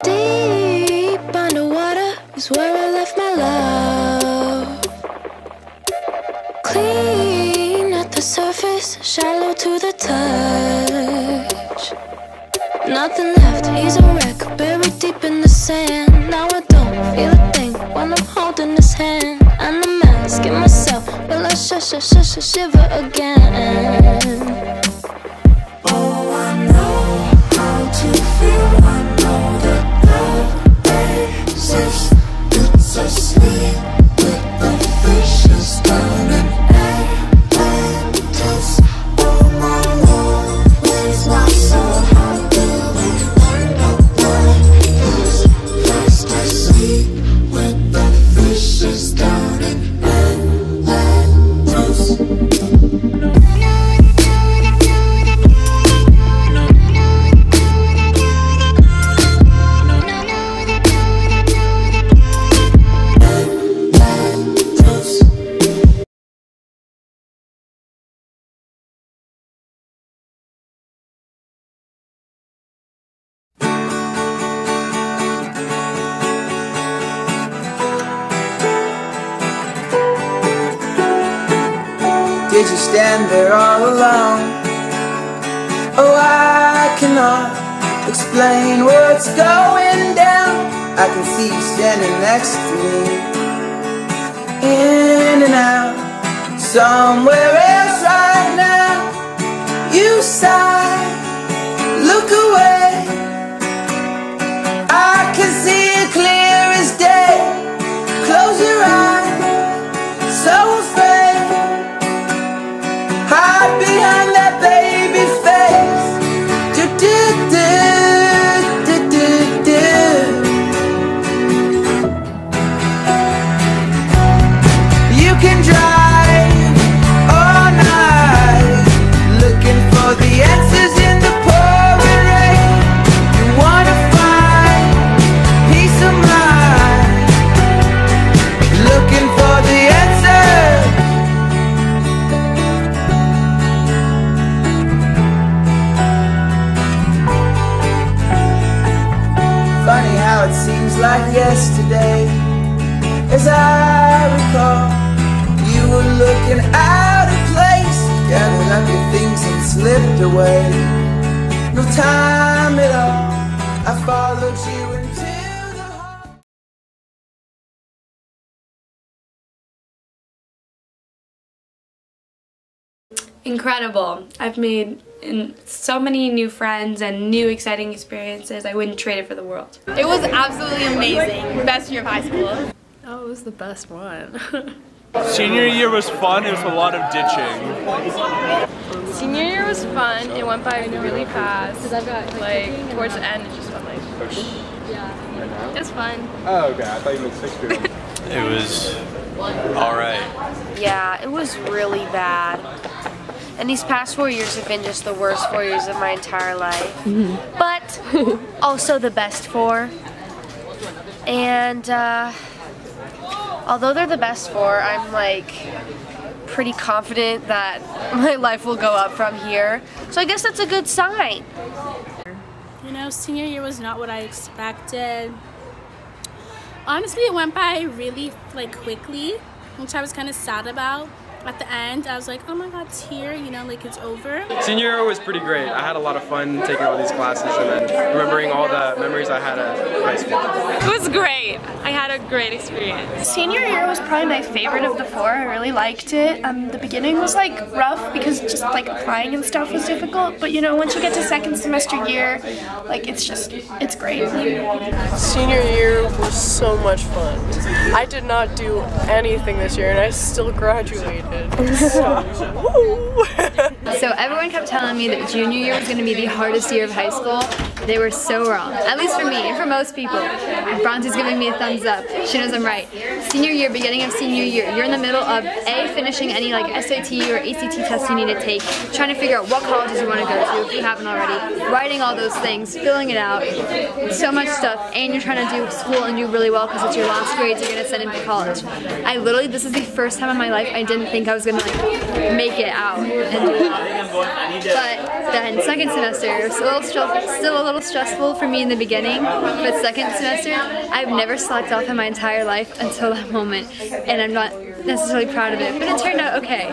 Deep underwater is where I left my love. Clean at the surface, shallow to the touch. Nothing left, he's a wreck, buried deep in the sand. Now I don't feel a thing when I'm holding his hand. And I'm asking myself, will I shiver again? Oh, I know how to feel, I know that love exists. It's asleep with the fishes down in Atlantis. Oh, my love, where's my soul? How do we find out love is fast asleep with the fishes down in Atlantis? Did you stand there all alone? Oh, I cannot explain what's going down. I can see you standing next to me. In and out, somewhere else right now. You sigh, look away. I can see you clear as day. Close your eyes, so afraid. Hide behind that baby face. Do do do do do do. You can drive all night looking for the answers in the pouring rain. You wanna find peace of mind, looking for the answers. It seems like yesterday, as I recall, you were looking out of place, gathered up your things and slipped away. No time at all, I followed you into the heart. Incredible. I've made and so many new friends and new exciting experiences. I wouldn't trade it for the world. It was absolutely amazing. Best year of high school. Oh, it was the best one. Senior year was fun. It was a lot of ditching. Senior year was fun. It went by really fast. Like towards the end, it just went like. Yeah. It was fun. Oh, okay. I thought you meant sixth grade. It was all right. Yeah, it was really bad. And these past 4 years have been just the worst 4 years of my entire life. Mm-hmm. But also the best four. And although they're the best four, I'm like pretty confident that my life will go up from here. So I guess that's a good sign. You know, senior year was not what I expected. Honestly, it went by really like quickly, which I was kind of sad about. At the end, I was like, oh my god, it's here, you know, like it's over. Senior year was pretty great. I had a lot of fun taking all these classes and then remembering all the memories I had at high school. It was great. I had a great experience. Senior year was probably my favorite of the four. I really liked it. The beginning was like rough because just like applying and stuff was difficult. But you know, once you get to second semester year, like it's just, it's great. Senior year was so much fun. I did not do anything this year and I still graduated. So everyone kept telling me that junior year was going to be the hardest year of high school. They were so wrong. At least for me and for most people. Bronte's giving me a thumbs up. She knows I'm right. Senior year, beginning of senior year, you're in the middle of A, finishing any like SAT or ACT test you need to take, trying to figure out what colleges you want to go to if you haven't already, writing all those things, filling it out, so much stuff, and you're trying to do school and do really well because it's your last grades you're going to send into college. I literally, this is the first time in my life I didn't think I was going to like make it out and do But then second semester, it was still a little stressful for me in the beginning, but second semester, I've never slacked off in my entire life until that moment, and I'm not necessarily proud of it, but it turned out okay.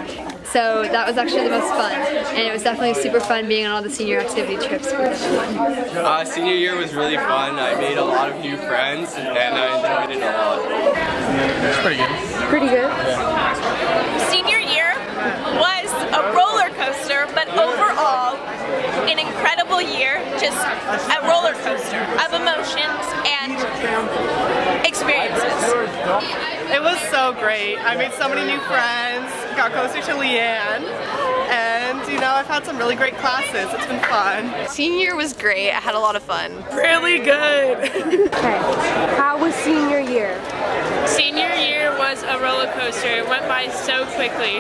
So that was actually the most fun, and it was definitely super fun being on all the senior activity trips with everyone. Senior year was really fun. I made a lot of new friends, and I enjoyed it a lot. It's pretty good. Pretty good? Yeah. Senior year was a roller coaster, but overall, an incredible year, just a roller coaster of emotions and experiences. It was so great. I made so many new friends, got closer to Leanne, and you know, I've had some really great classes. It's been fun. Senior year was great. I had a lot of fun. Really good. Okay. How was senior year? Senior year was a roller coaster. It went by so quickly.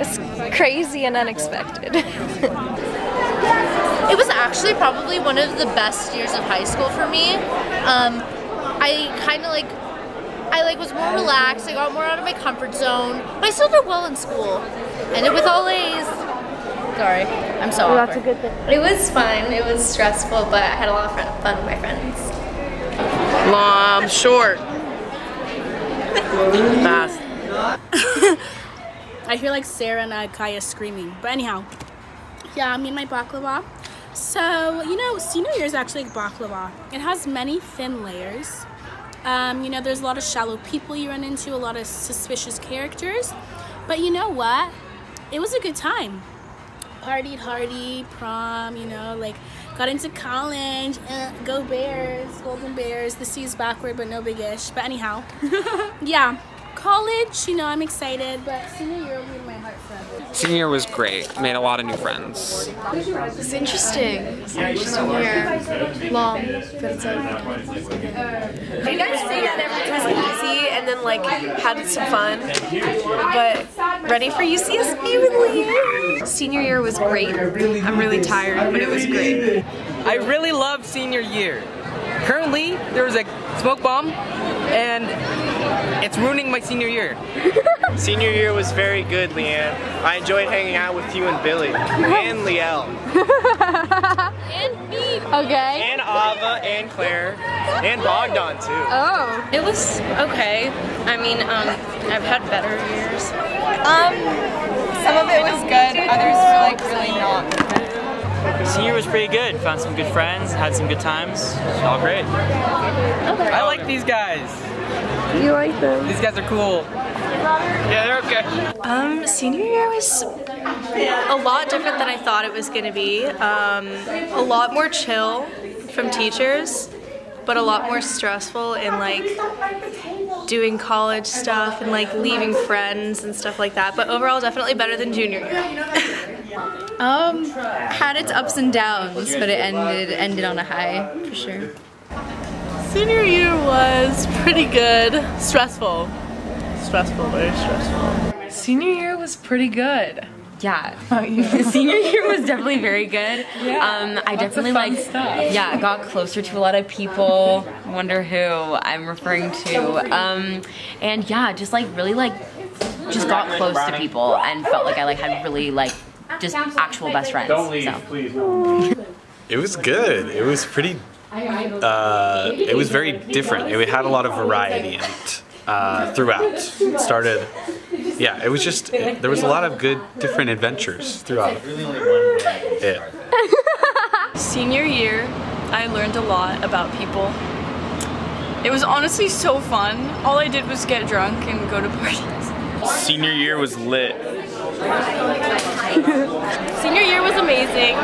It's crazy and unexpected. It was actually probably one of the best years of high school for me. I was more relaxed, I got more out of my comfort zone, but I still did well in school. Ended with all A's. Sorry, I'm so awkward. That's a good thing. It was fun, it was stressful, but I had a lot of fun with my friends. Long, short. Fast. I hear like Sarah and Kaya screaming, but anyhow. Yeah, I'm in my baklava. So, you know, senior year is actually like baklava. It has many thin layers. You know, there's a lot of shallow people you run into, a lot of suspicious characters, but you know what? It was a good time. Partied hardy, prom, you know, like got into college, go Bears, Golden Bears, the C's backward but no big ish, but anyhow. Yeah, college, you know, I'm excited, but senior year will be my heart forever. Senior year was great, made a lot of new friends. It's interesting. It's year. Long, but it's okay. You guys think that everything was easy and then like had some fun, but ready for UCSB with Lee. Senior year was great. I'm really tired, but it was great. I really loved senior year. Currently, there was a smoke bomb and it's ruining my senior year. Senior year was very good, Leanne. I enjoyed hanging out with you and Billy. And Liel. And me. Okay. And Ava and Claire. And Bogdan too. Oh. It was okay. I mean, I've had better years. Some of it was good, others were like really not good. Senior was pretty good. Found some good friends, had some good times. All great. Okay. I like these guys. You like them? These guys are cool. Yeah, they're okay. Senior year was a lot different than I thought it was going to be. A lot more chill from teachers, but a lot more stressful in like doing college stuff and like leaving friends and stuff like that. But overall, definitely better than junior year. Had its ups and downs, but it ended on a high, for sure. Senior year was pretty good. Stressful. Stressful, very stressful. Senior year was pretty good. Yeah. Senior year was definitely very good. Yeah, I definitely like stuff. Yeah, got closer to a lot of people. Wonder who I'm referring to. And yeah, just like really like just got close to people and felt like I like had really like just actual best friends. Don't leave, so. Please. It was good. It was pretty. It was very different. It had a lot of variety in it throughout. It started. Yeah, it was just. There was a lot of good, different adventures throughout. Yeah. Senior year, I learned a lot about people. It was honestly so fun. All I did was get drunk and go to parties. Senior year was lit. Senior year was amazing.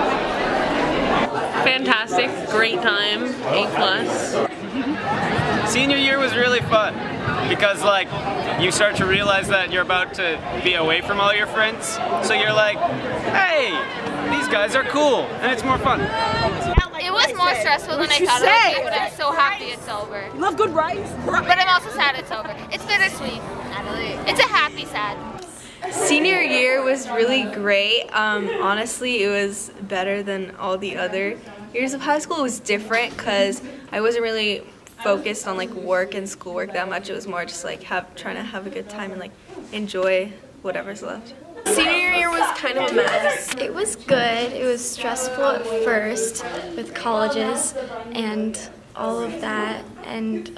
Fantastic, great time, A+. Senior year was really fun because like you start to realize that you're about to be away from all your friends. So you're like, hey, these guys are cool and it's more fun. It was more stressful than I thought it would be, but I'm so happy it's over. You love good rice? But I'm also sad it's over. It's bittersweet. It's a happy sad. Senior year was really great. Honestly, it was better than all the other years of high school. It was different because I wasn't really focused on like work and schoolwork that much. It was more just like trying to have a good time and like enjoy whatever's left. Senior year year was kind of a mess. It was good. It was stressful at first with colleges and all of that, and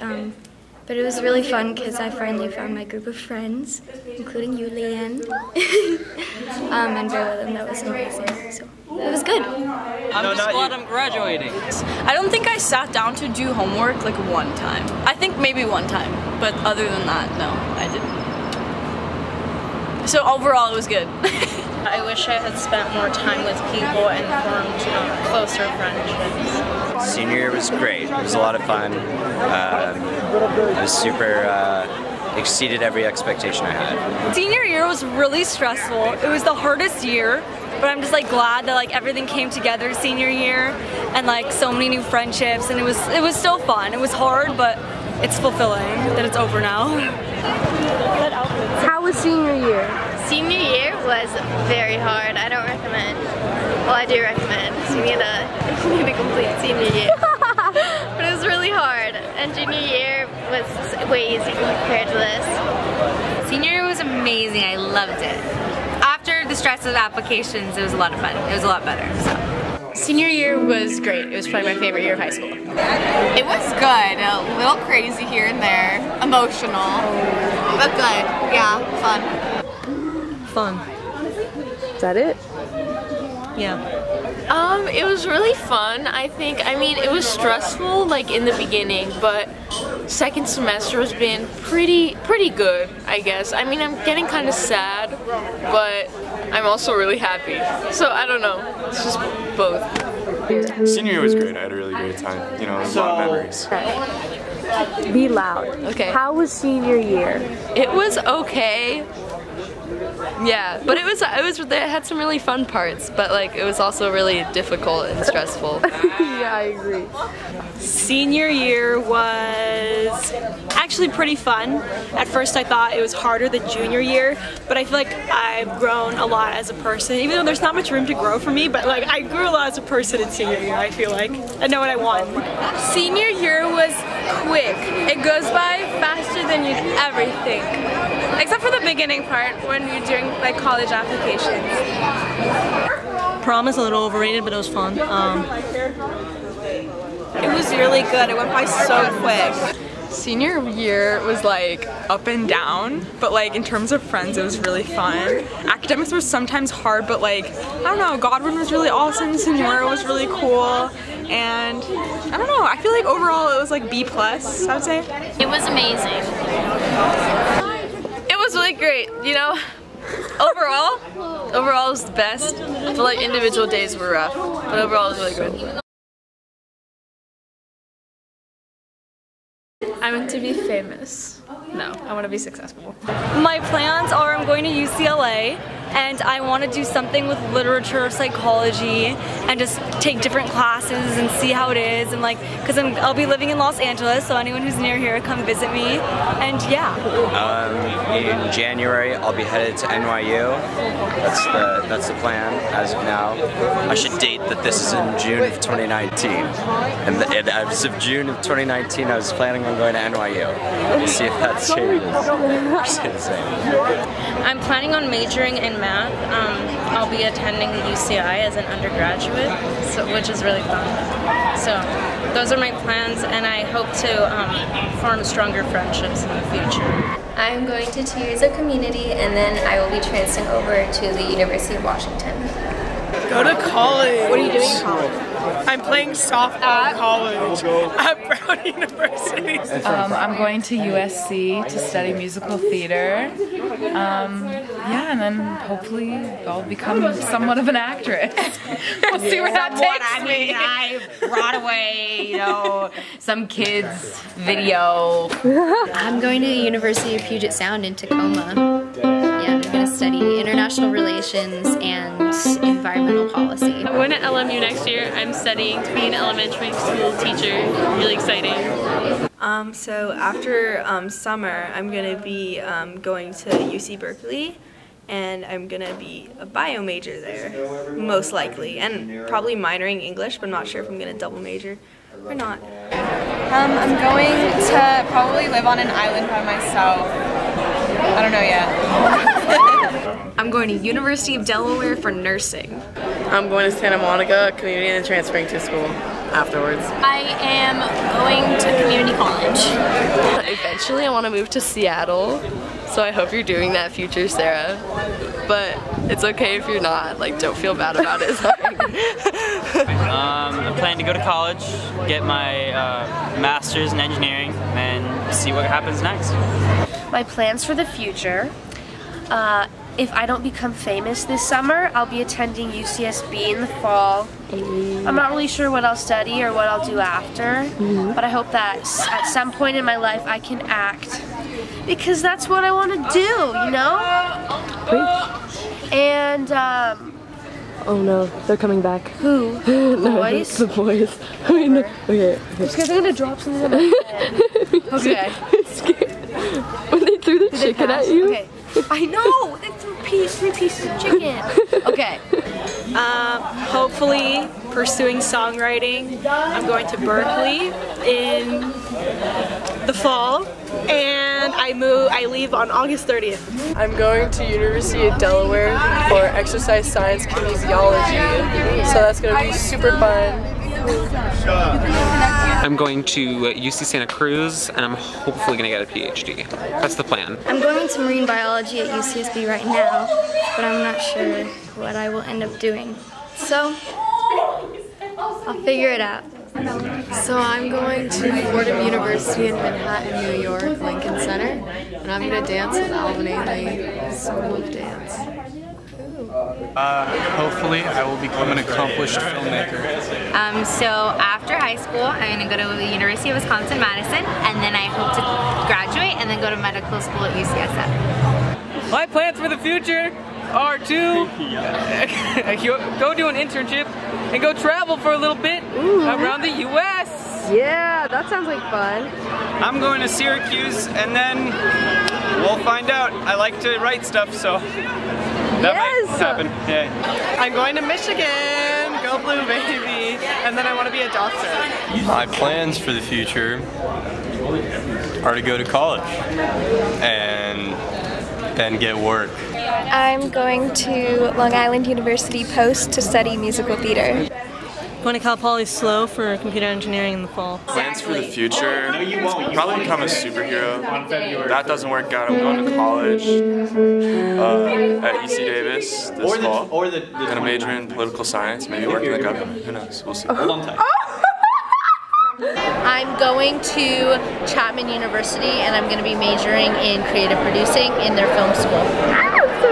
but it was really fun because I finally found my group of friends, including you, Leanne, and Berlin. That was amazing. So it was good. I'm just glad I'm graduating. I don't think I sat down to do homework like one time. I think maybe one time, but other than that, no, I didn't. So overall, it was good. I wish I had spent more time with people and formed closer friendships. Senior year was great. It was a lot of fun. It was super, exceeded every expectation I had. Senior year was really stressful. It was the hardest year, but I'm just like glad that like everything came together senior year, and like so many new friendships, and it was still fun. It was hard, but it's fulfilling that it's over now. How was senior year? Senior year was very hard. I don't recommend. Well, I do recommend. So you need to complete senior year. But it was really hard, and junior year was way easier compared to this. Senior year was amazing, I loved it. After the stress of applications, it was a lot of fun, it was a lot better. So. Senior year was great, it was probably my favorite year of high school. It was good, a little crazy here and there, emotional, but good, yeah, fun. Fun. Is that it? Yeah. It was really fun, I think. I mean, it was stressful, like, in the beginning, but second semester has been pretty good, I guess. I mean, I'm getting kind of sad, but I'm also really happy. So, I don't know. It's just both. Senior year was great. I had a really great time. You know, a lot of memories. Be loud. Okay. How was senior year? It was okay. Yeah, but it had some really fun parts, but like it was also really difficult and stressful. Yeah, I agree. Senior year was actually pretty fun. At first I thought it was harder than junior year, but I feel like I've grown a lot as a person, even though there's not much room to grow for me, but like I grew a lot as a person in senior year, I feel like. I know what I want. Senior year was quick. It goes by faster than you'd ever think. Except for the beginning part when you're doing like college applications. Prom is a little overrated, but it was fun. It was really good. It went by so quick. Senior year was like up and down, but like in terms of friends, it was really fun. Academics was sometimes hard, but like, I don't know, Godwin was really awesome, Senora was really cool, and I don't know, I feel like overall it was like B+, I would say. It was amazing. It was really great, you know? Overall it was the best, but like individual days were rough, but overall it was really good. I want to be famous. No, I want to be successful. My plans are I'm going to UCLA, and I want to do something with literature or psychology and just take different classes and see how it is, and like, because I'll be living in Los Angeles, so anyone who's near here come visit me, and yeah. In January I'll be headed to NYU. That's the plan as of now. I should date that this is in June of 2019, and as of June of 2019 I was planning on going to NYU. We'll see if that's changes. I'm planning on majoring in math. I'll be attending the UCI as an undergraduate, so, which is really fun. So those are my plans, and I hope to form stronger friendships in the future. I'm going to 2 years of community, and then I will be transferring over to the University of Washington. Go to college! What are you doing in college? I'm playing softball in college at Brown University. I'm going to USC to study musical theater. Yeah, and then hopefully I'll become somewhat of an actress. We'll see where that takes me. I Broadway, you know, some kids' video. I'm going to the University of Puget Sound in Tacoma. Yeah, I'm going to study international relations and environmental policy. I'm going to LMU next year. I'm studying to be an elementary school teacher. Really exciting. So after summer, I'm going to be going to UC Berkeley, and I'm going to be a bio major there, most likely, and probably minoring English, but I'm not sure if I'm going to double major or not. I'm going to probably live on an island by myself. I don't know yet. I'm going to University of Delaware for nursing. I'm going to Santa Monica Community and transferring to school afterwards. I am going to community college. Eventually I want to move to Seattle, so I hope you're doing that, future Sarah. But it's okay if you're not, like, don't feel bad about it. I'm planning to go to college, get my master's in engineering, and see what happens next. My plans for the future. If I don't become famous this summer, I'll be attending UCSB in the fall. I'm not really sure what I'll study or what I'll do after, but I hope that at some point in my life I can act, because that's what I want to do, you know? And, oh no, they're coming back. Who? The boys? The boys. I mean, okay. These guys are gonna drop something on my head. Okay. I'm scared. When they threw the chicken at you? Okay. I know! They threw three pieces of chicken. Okay. Hopefully pursuing songwriting. I'm going to Berkeley in the fall, and I leave on August 30th. I'm going to University of Delaware for exercise science kinesiology, so that's going to be super fun. I'm going to UC Santa Cruz, and I'm hopefully going to get a PhD. That's the plan. I'm going to marine biology at UCSB right now, but I'm not sure what I will end up doing. So, I'll figure it out. So I'm going to Fordham University in Manhattan, New York, Lincoln Center, and I'm going to dance with Alvin Ailey, School of Dance. Hopefully I will become an accomplished filmmaker. So after high school, I'm going to go to the University of Wisconsin-Madison, and then I hope to graduate and then go to medical school at UCSF. My plans for the future are to go do an internship and go travel for a little bit around the U.S. Yeah, that sounds like fun. I'm going to Syracuse, and then we'll find out. I like to write stuff, so... That might happen. Yeah. I'm going to Michigan! Go Blue Baby! And then I want to be a doctor. My plans for the future are to go to college and then get work. I'm going to Long Island University Post to study musical theater. Going to Cal Poly Slow for computer engineering in the fall. Plans for the future? Probably become a superhero. That doesn't work out. I'm going to college at UC Davis this fall. And a major in political science, maybe work in the government. Who knows? We'll see. I'm going to Chapman University, and I'm going to be majoring in creative producing in their film school.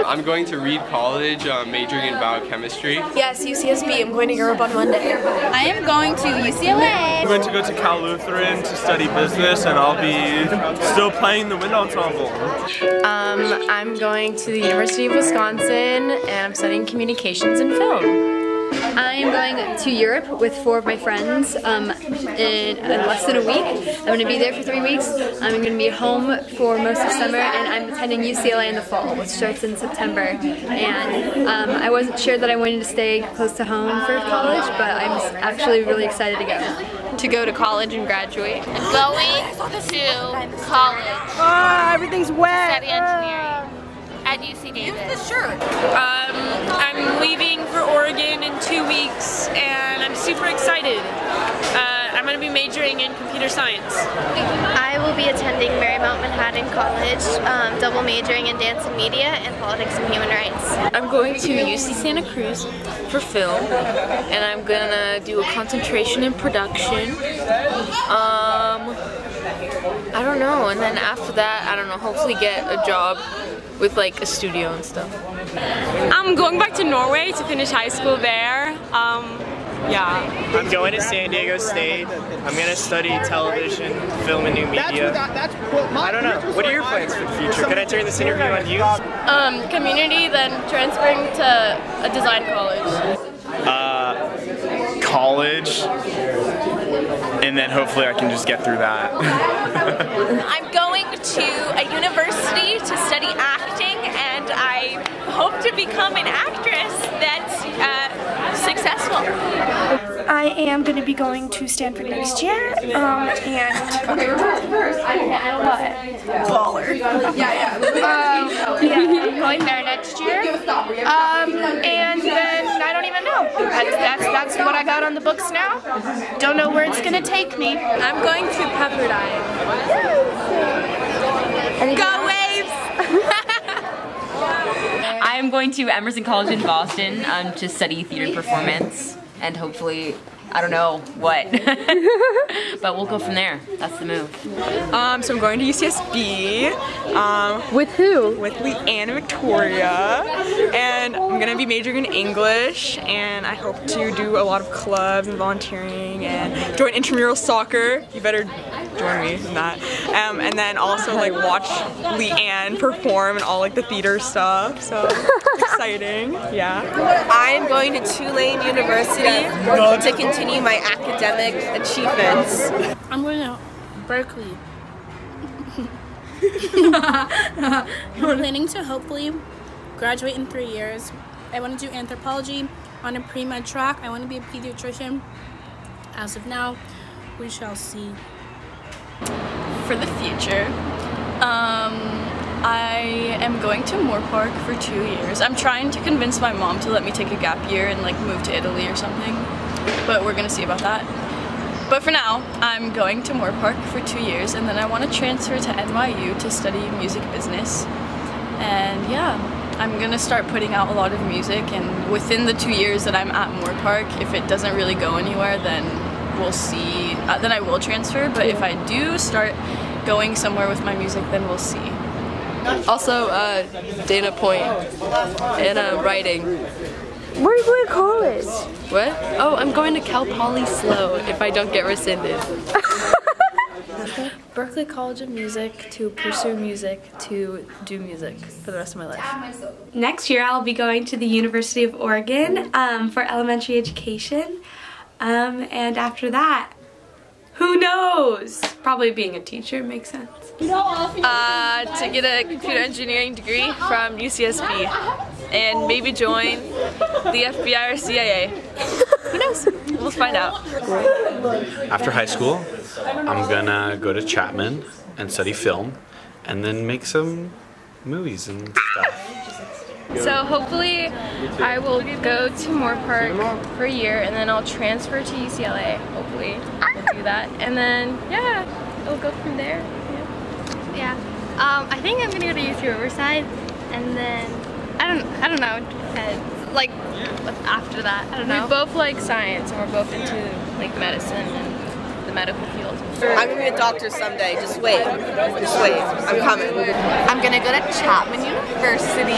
I'm going to Reed College, majoring in biochemistry. Yes, UCSB. I'm going to Europe on Monday. I am going to UCLA. I'm going to go to Cal Lutheran to study business, and I'll be still playing the wind ensemble. I'm going to the University of Wisconsin, and I'm studying communications and film. I'm going to Europe with four of my friends in less than a week. I'm going to be there for 3 weeks. I'm going to be at home for most of summer, and I'm attending UCLA in the fall, which starts in September. And I wasn't sure that I wanted to stay close to home for college, but I'm actually really excited to go. To go to college and graduate. I'm going to college. Oh, everything's wet. Study engineering. At UC Davis. Use the shirt. I'm leaving for Oregon in 2 weeks, and I'm super excited. I'm going to be majoring in computer science. I will be attending Marymount Manhattan College, double majoring in dance and media and politics and human rights. I'm going to UC Santa Cruz for film, and I'm going to do a concentration in production. I don't know, and then after that, I don't know, hopefully get a job with like a studio and stuff. I'm going back to Norway to finish high school there. Yeah. I'm going to San Diego State. I'm going to study television, film, and new media. I don't know. What are your plans for the future? Can I turn this interview on you? Community, then transferring to a design college. College, and then hopefully I can just get through that. I'm going to a university to study acting, and I hope to become an actress that's successful. I am going to be going to Stanford next year, and okay, first. Baller. Yeah, I'm going there next year, and then I don't even know. That's what I got on the books now. Don't know where it's going to take me. I'm going to Pepperdine. Go Waves! I'm going to Emerson College in Boston to study theater performance, and hopefully, I don't know what, but we'll go from there. That's the move. So I'm going to UCSB. With who? With Leanne Victoria, and I'm gonna be majoring in English, and I hope to do a lot of clubs and volunteering and join intramural soccer. You better join me in that. And then also like watch Leanne perform and all like the theater stuff, so exciting, yeah. I am going to Tulane University to continue my academic achievements. I'm going to Berkeley. I'm planning to hopefully graduate in 3 years. I want to do anthropology on a pre-med track. I want to be a pediatrician. As of now, we shall see. For the future, I am going to Moore Park for 2 years. I'm trying to convince my mom to let me take a gap year and like move to Italy or something, but we're gonna see about that. But for now, I'm going to Moore Park for 2 years, and then I want to transfer to NYU to study music business. And yeah, I'm gonna start putting out a lot of music, and within the 2 years that I'm at Moore Park, if it doesn't really go anywhere, then we'll see. Then I will transfer, but if I do start going somewhere with my music, then we'll see. Also, Dana Point and writing. Where are you going to college? What? Oh, I'm going to Cal Poly Slow if I don't get rescinded. Berklee College of Music to pursue music, to do music for the rest of my life. Next year I'll be going to the University of Oregon for elementary education. And after that, who knows? Probably being a teacher makes sense. To get a computer engineering degree from UCSB and maybe join the FBI or CIA. Who knows? We'll find out. After high school, I'm gonna go to Chapman and study film and then make some movies and stuff. So hopefully I will go to Moore Park for a year, and then I'll transfer to UCLA, hopefully. I'll do that, and then yeah, it'll go from there. Yeah. I think I'm gonna go to UC Riverside, and then I don't know, like after that, I don't know. We both like science, and we're both into like medicine and the medical field. I'm gonna be a doctor someday. Just wait. Just wait. I'm coming. I'm gonna go to Chapman University,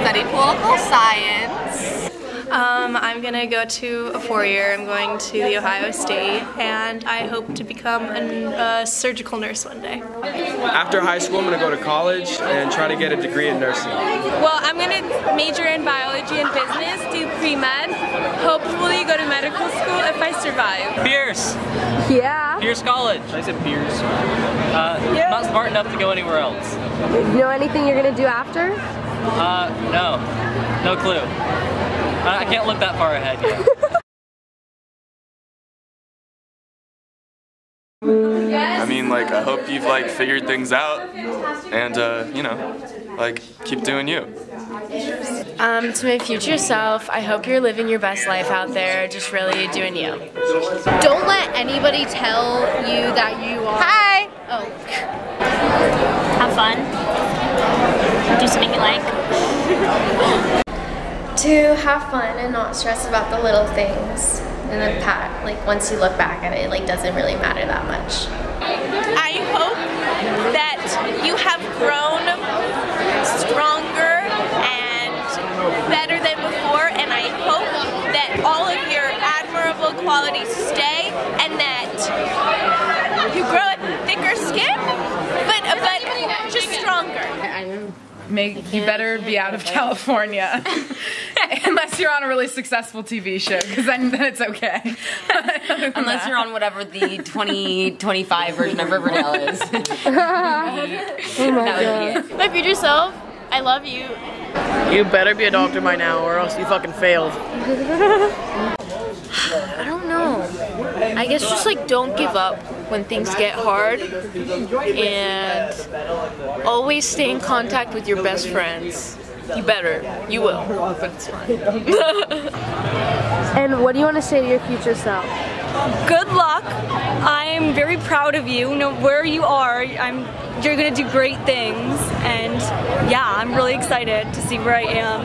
study political science. I'm gonna go to a four-year. I'm going to The Ohio State, and I hope to become a surgical nurse one day. After high school, I'm gonna go to college and try to get a degree in nursing. Well, I'm gonna major in biology and business, do pre-med, hopefully go to medical school if I survive. Pierce! Yeah? Pierce College. I said Pierce. Yeah. Not smart enough to go anywhere else. Know anything you're gonna do after? No. No clue. I can't look that far ahead yet. I mean, like, I hope you've, like, figured things out and, you know, like, keep doing you. To my future self, I hope you're living your best life out there, just really doing you. Don't let anybody tell you that you are... Hi! Oh. Have fun. Do something you like. To have fun and not stress about the little things, and then like once you look back at it, it like doesn't really matter that much. I hope that you have grown stronger and better than before, and I hope that all of your admirable qualities stay, and that you grow a thicker skin, but just stronger. You better be out of California. Unless you're on a really successful TV show, because then it's okay. Unless you're on whatever the 2025 version of Riverdale is. Oh my God. My future self, I love you. You better be a doctor by now, or else you fucking failed. I don't know. I guess just like don't give up when things get hard, and always stay in contact with your best friends. You better. You will. But it's fine. And what do you want to say to your future self? Good luck. I'm very proud of you. No, where you are, you're gonna do great things. And yeah, I'm really excited to see where I am.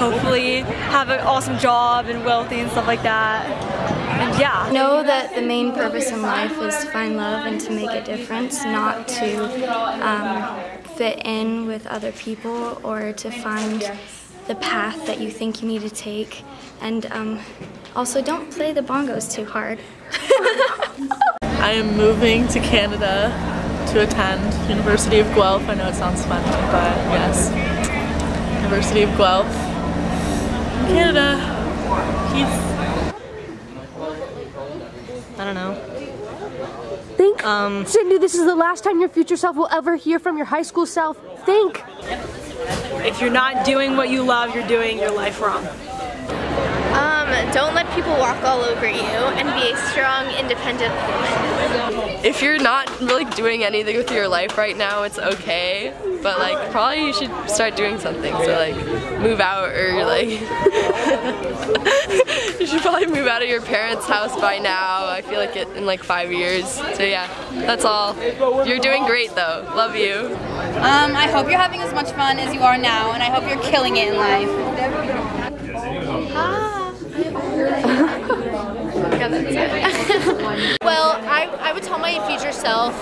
Hopefully, have an awesome job and wealthy and stuff like that. And yeah. Know that the main purpose in life is to find love and to make a difference, not to fit in with other people or to find the path that you think you need to take. And also don't play the bongos too hard. I am moving to Canada to attend University of Guelph. I know it sounds fun, but yes. University of Guelph, Canada. Peace. I don't know. Think. Sindhu, this is the last time your future self will ever hear from your high school self. Think. If you're not doing what you love, you're doing your life wrong. Don't let people walk all over you, and be a strong, independent woman. If you're not like doing anything with your life right now, it's okay. But like, probably you should start doing something. So like, move out or like. You should probably move out of your parents' house by now. I feel like it in like 5 years. So yeah, that's all. You're doing great though. Love you. I hope you're having as much fun as you are now, and I hope you're killing it in life. Well, I would tell my future self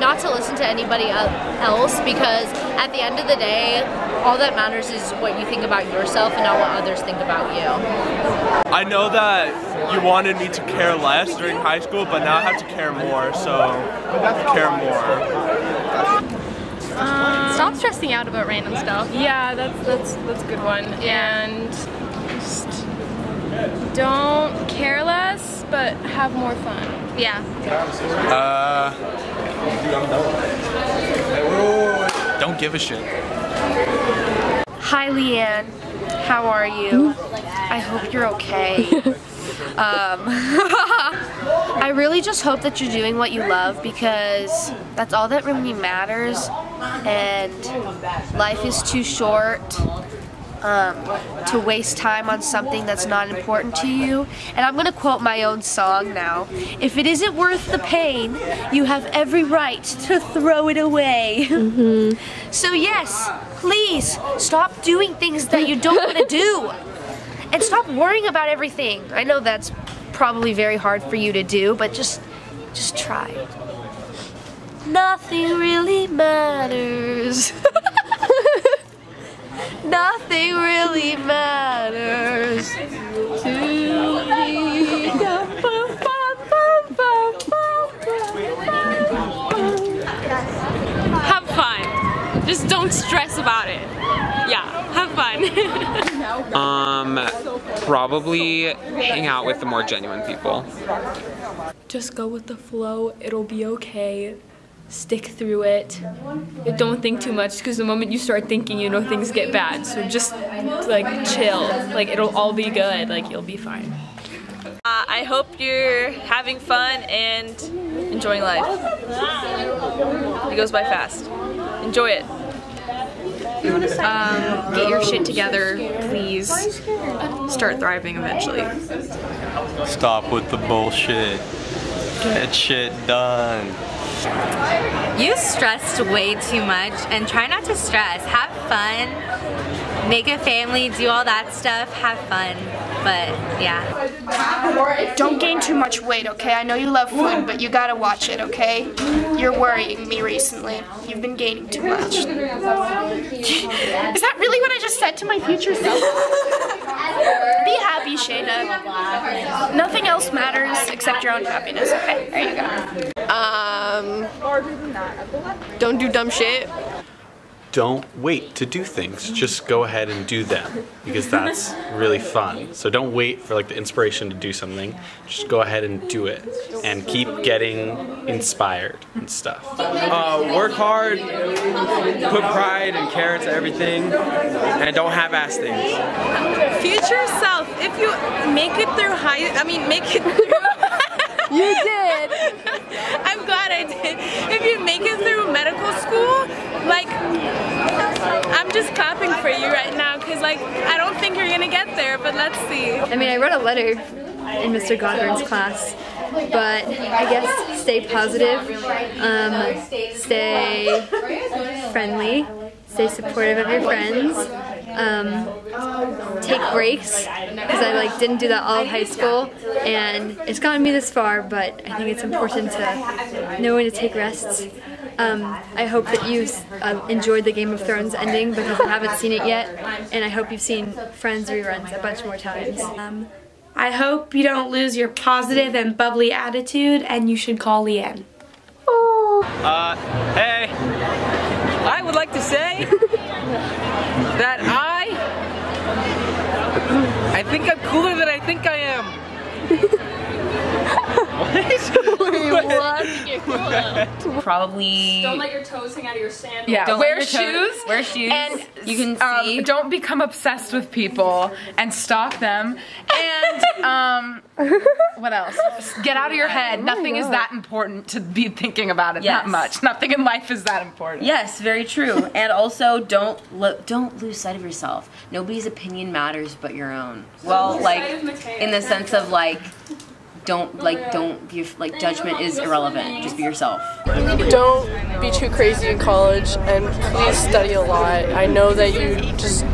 not to listen to anybody else, because at the end of the day, all that matters is what you think about yourself and not what others think about you. I know that you wanted me to care less during high school, but now I have to care more, so care more. Stop stressing out about random stuff. Yeah, that's a good one. Yeah. And just don't care less, but have more fun. Yeah. Don't give a shit. Hi Leanne, how are you? I hope you're okay. I really just hope that you're doing what you love, because that's all that really matters, and life is too short to waste time on something that's not important to you. And I'm gonna quote my own song now. If it isn't worth the pain, you have every right to throw it away. Mm-hmm. So yes, please stop doing things that you don't wanna do. And stop worrying about everything. I know that's probably very hard for you to do, but just try. Nothing really matters. Nothing really matters to me. Have fun. Just don't stress about it. Yeah, have fun. Probably hang out with the more genuine people. Just go with the flow. It'll be okay. Stick through it. Don't think too much, because the moment you start thinking, you know things get bad. So just like chill. Like it'll all be good. Like you'll be fine. I hope you're having fun and enjoying life. It goes by fast. Enjoy it. Get your shit together, please. Start thriving eventually. Stop with the bullshit. Get shit done. You stressed way too much, and try not to stress. Have fun, make a family, do all that stuff, have fun, but yeah. Don't gain too much weight, okay? I know you love food, but you gotta watch it, okay? You're worrying me recently. You've been gaining too much. Is that really what I just said to my future self? Be happy, Shayna. Nothing else matters except your own happiness, okay? There you go. Don't do dumb shit. Don't wait to do things. Just go ahead and do them, because that's really fun. So don't wait for like the inspiration to do something. Just go ahead and do it, and keep getting inspired and stuff. Work hard, put pride and care into everything, and don't half-ass things. Future self, if you make it through high, I mean, make it through You did. I'm glad I did. If you make it through medical school, like, I'm just clapping for you right now, because like, I don't think you're gonna get there, but let's see. I mean, I wrote a letter in Mr. Godburn's class, but I guess stay positive, stay friendly, stay supportive of your friends, take breaks, because I like didn't do that all of high school, and it's gotten me this far, but I think it's important to know when to take rests. I hope that you enjoyed the Game of Thrones ending, because you haven't seen it yet, and I hope you've seen Friends reruns a bunch more times. I hope you don't lose your positive and bubbly attitude, and you should call Leanne. Oh. Hey. I would like to say that I think I'm cooler than I think I am. What? Probably. Don't let your toes hang out of your sandals. Yeah. Don't wear shoes. Wear shoes. And you can see. Don't become obsessed with people and stalk them. And what else? Get out of your head. Nothing is that important to be thinking about it that much. Nothing in life is that important. Yes, very true. And also, don't lose sight of yourself. Nobody's opinion matters but your own. Well, like in the sense of like. Don't judgment is irrelevant. Just be yourself. Don't be too crazy in college, and please study a lot. I know that you just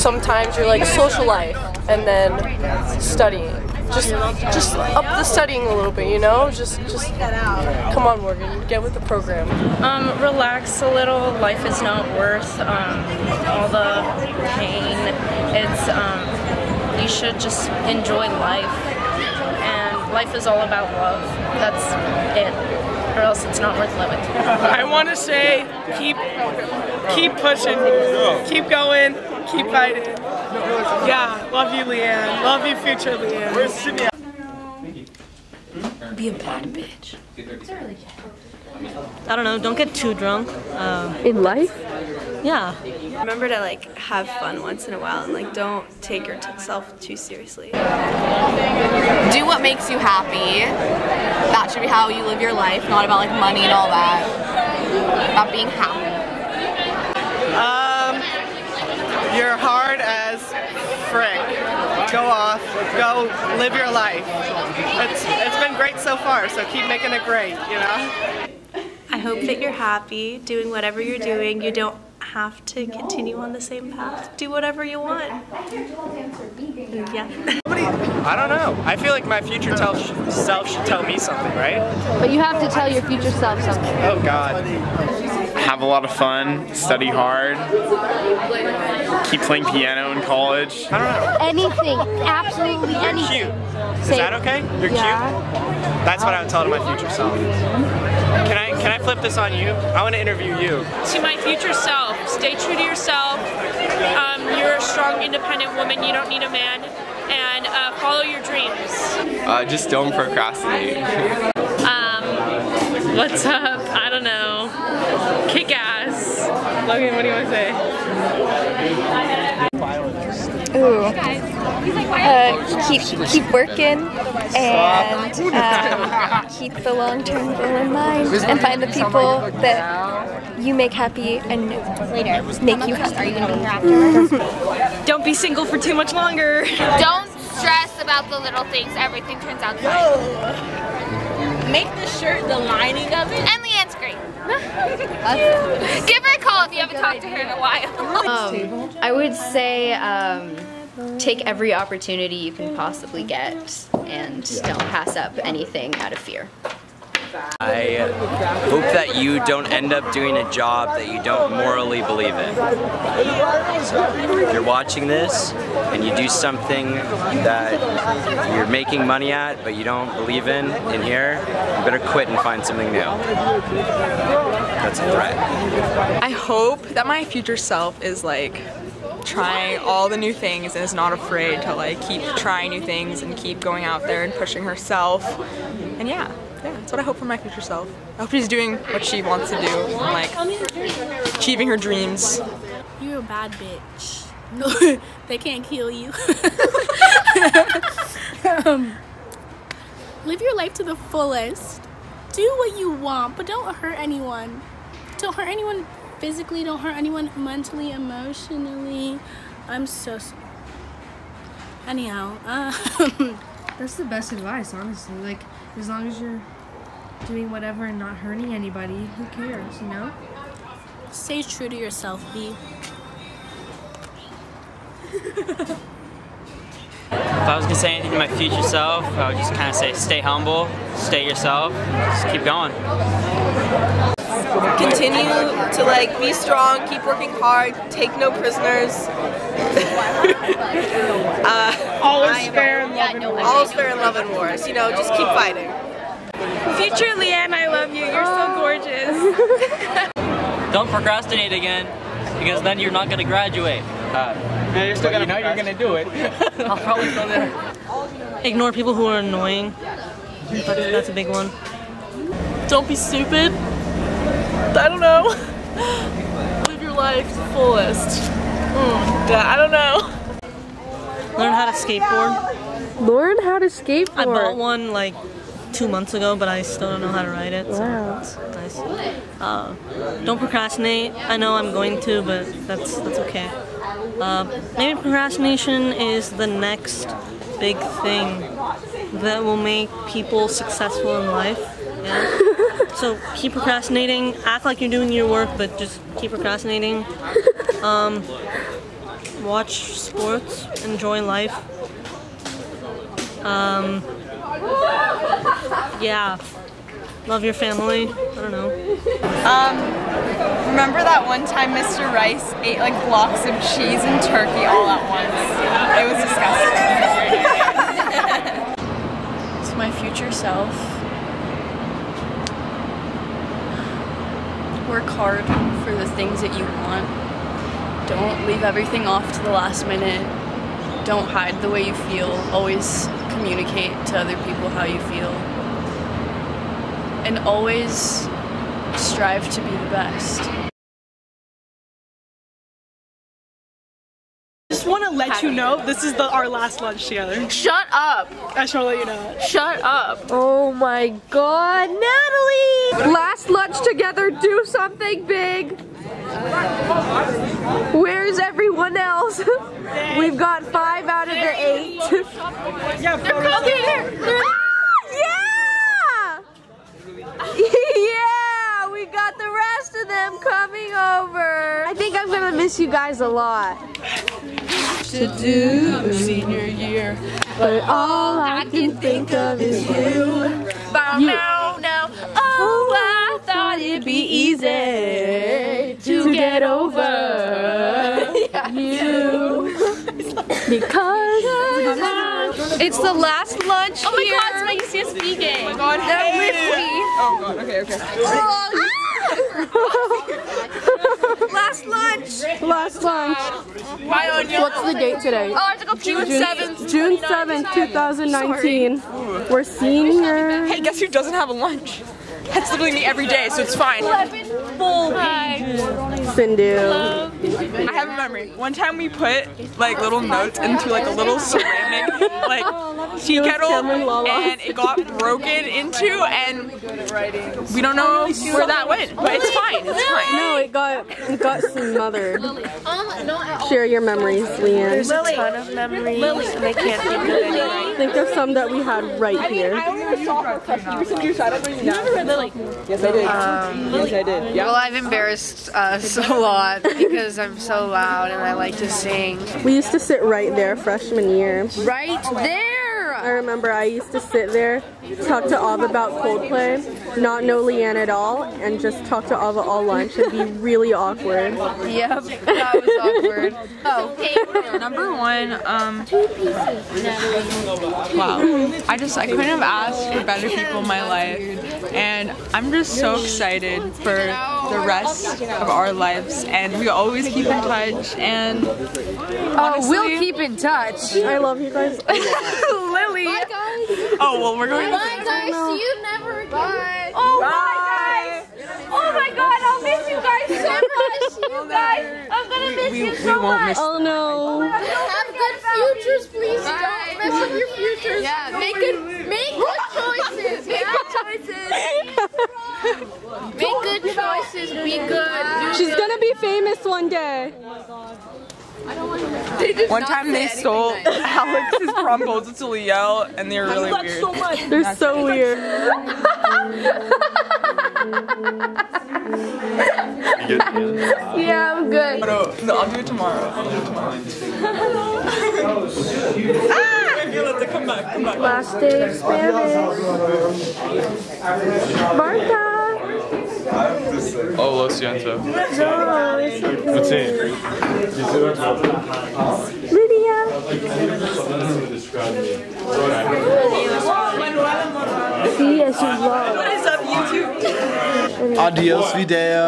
sometimes you're like social life and then studying. Just up the studying a little bit, you know? Just come on, Morgan, get with the program. Relax a little. Life is not worth all the pain. It's you should just enjoy life. Life is all about love. That's it. Or else it's not worth living. I want to say, keep pushing, keep going, keep fighting. Yeah, love you, Leanne. Love you, future Leanne. Be a bad bitch. I don't know. Don't get too drunk. In life. Yeah. Remember to like have fun once in a while, and like don't take yourself too seriously. Do what makes you happy. That should be how you live your life, not about like money and all that. About being happy. You're hard as frick. Go off. Go live your life. It's been great so far, so keep making it great, you know? I hope that you're happy doing whatever you're doing. You don't have to continue on the same path. Do whatever you want. Yeah. I don't know. I feel like my future self should tell me something, right? But you have to tell your future self something. Oh God. Have a lot of fun. Study hard. Keep playing piano in college. I don't know. Anything. Absolutely anything. You're cute. Is that okay? You're cute? That's what I would tell to my future self. Can I flip this on you? I want to interview you. To my future self, stay true to yourself. You're a strong, independent woman. You don't need a man. And follow your dreams. Just don't procrastinate. What's up? I don't know. Kick ass. Logan, what do you want to say? Ooh. Keep working and keep the long-term goal in mind and find the people that you make happy and make you happy. Don't be single for too much longer. Don't stress about the little things. Everything turns out fine. Make the shirt the lining of it. And Leanne's great. Give her a call if you haven't talked to her in a while. I would say take every opportunity you can possibly get and don't pass up anything out of fear. I hope that you don't end up doing a job that you don't morally believe in. If you're watching this and you do something that you're making money at but you don't believe in here, you better quit and find something new. That's a threat. I hope that my future self is like trying all the new things and is not afraid to like keep trying new things and keep going out there and pushing herself. And yeah, that's what I hope for my future self. I hope she's doing what she wants to do and like achieving her dreams. You're a bad bitch. No, they can't kill you. Live your life to the fullest. Do what you want, but don't hurt anyone. Don't hurt anyone physically. Don't hurt anyone mentally, emotionally. I'm so sorry. Anyhow, that's the best advice, honestly. Like, as long as you're doing whatever and not hurting anybody, who cares, you know? Stay true to yourself, B. If I was gonna say anything to my future self, I would just kind of say stay humble, stay yourself, just keep going. Continue to like be strong, keep working hard, take no prisoners. All is fair in love and wars. You know, just keep fighting. Future Leanne, I love you. You're so gorgeous. Don't procrastinate again, because then you're not going to graduate. Yeah, you're still gonna, you know you're going to do it. I'll probably still there. Ignore people who are annoying. That's a big one. Don't be stupid. I don't know. Live your life to the fullest. I don't know. Learn how to skateboard. Learn how to skateboard? I bought one like 2 months ago, but I still don't know how to ride it, so it's nice. Don't procrastinate. I know I'm going to, but that's okay. Maybe procrastination is the next big thing that will make people successful in life. Yeah. So keep procrastinating. Act like you're doing your work, but just keep procrastinating. Watch sports, enjoy life. Yeah, love your family. I don't know. Remember that one time Mr. Rice ate like blocks of cheese and turkey all at once? It was disgusting. It's my future self. Work hard for the things that you want. Don't leave everything off to the last minute. Don't hide the way you feel. Always communicate to other people how you feel. And always strive to be the best. Just want to let you know, this is our last lunch together. Shut up! I just want to let you know. Shut up! Oh my god, Natalie! Last lunch together, do something big! Where's everyone else? We've got 5 out of the 8. Yeah, they're coming here. Ah, yeah! Yeah, we got the rest of them coming over. I think I'm gonna miss you guys a lot. To do senior year, but all I can think of is you. But no, oh, I thought it'd be easy to get over you. Because it's the last lunch. Oh my god, it's my UCSB game. Oh my god, oh god, okay. Oh. Last lunch. Last lunch. What's the date today? Oh, I have to go June 7th. June 7th, 2019. Sorry. We're senior. Hey, guess who doesn't have a lunch? That's literally me every day, so it's fine. 11 full pages. Sindhu. Hello. I have a memory. One time we put like little notes into like a little ceramic like tea kettle, and it got broken into, and we don't know where that went, but it's fine. It's fine. No, it got smothered. Share your memories, Leanne. There's a ton of memories, and I can't think of any. Think of some that we had right here. I only ever saw her cup. I don't even know. Yes, I did. Yes, I did. Yeah. Well, I've embarrassed us a lot because I'm so loud and I like to sing. We used to sit right there freshman year. Right there! I remember I used to sit there, talk to Ava about Coldplay, not know Leanne at all, and just talk to Ava all lunch. It'd be really awkward. Yep, that was awkward. Oh, number one, wow. I couldn't have asked for better people in my life. And I'm just so excited for the rest of our lives, and we always keep in touch, and honestly, we'll keep in touch. I love you guys. Lily! Bye guys! Oh, well, we're going to bye guys, see you never again! Bye! Oh, bye guys! Oh my god, I'll miss you guys so much! You guys, I'm gonna miss you so much! Oh no! Have good futures, please! Don't mess up your futures! Yeah, make good choices! choices. Make good choices. Be good. She's gonna be famous one day. Oh my God. I don't want to. One time they stole Alex's promos to Liel, and they're really weird. So much. They're That's so weird. Yeah, I'm good. No, I'll do it tomorrow. Come back. Last day of Spanish. Marta. Oh, lo siento. What's it? Lydia. See, as you love. What is up, YouTube? Adios, video.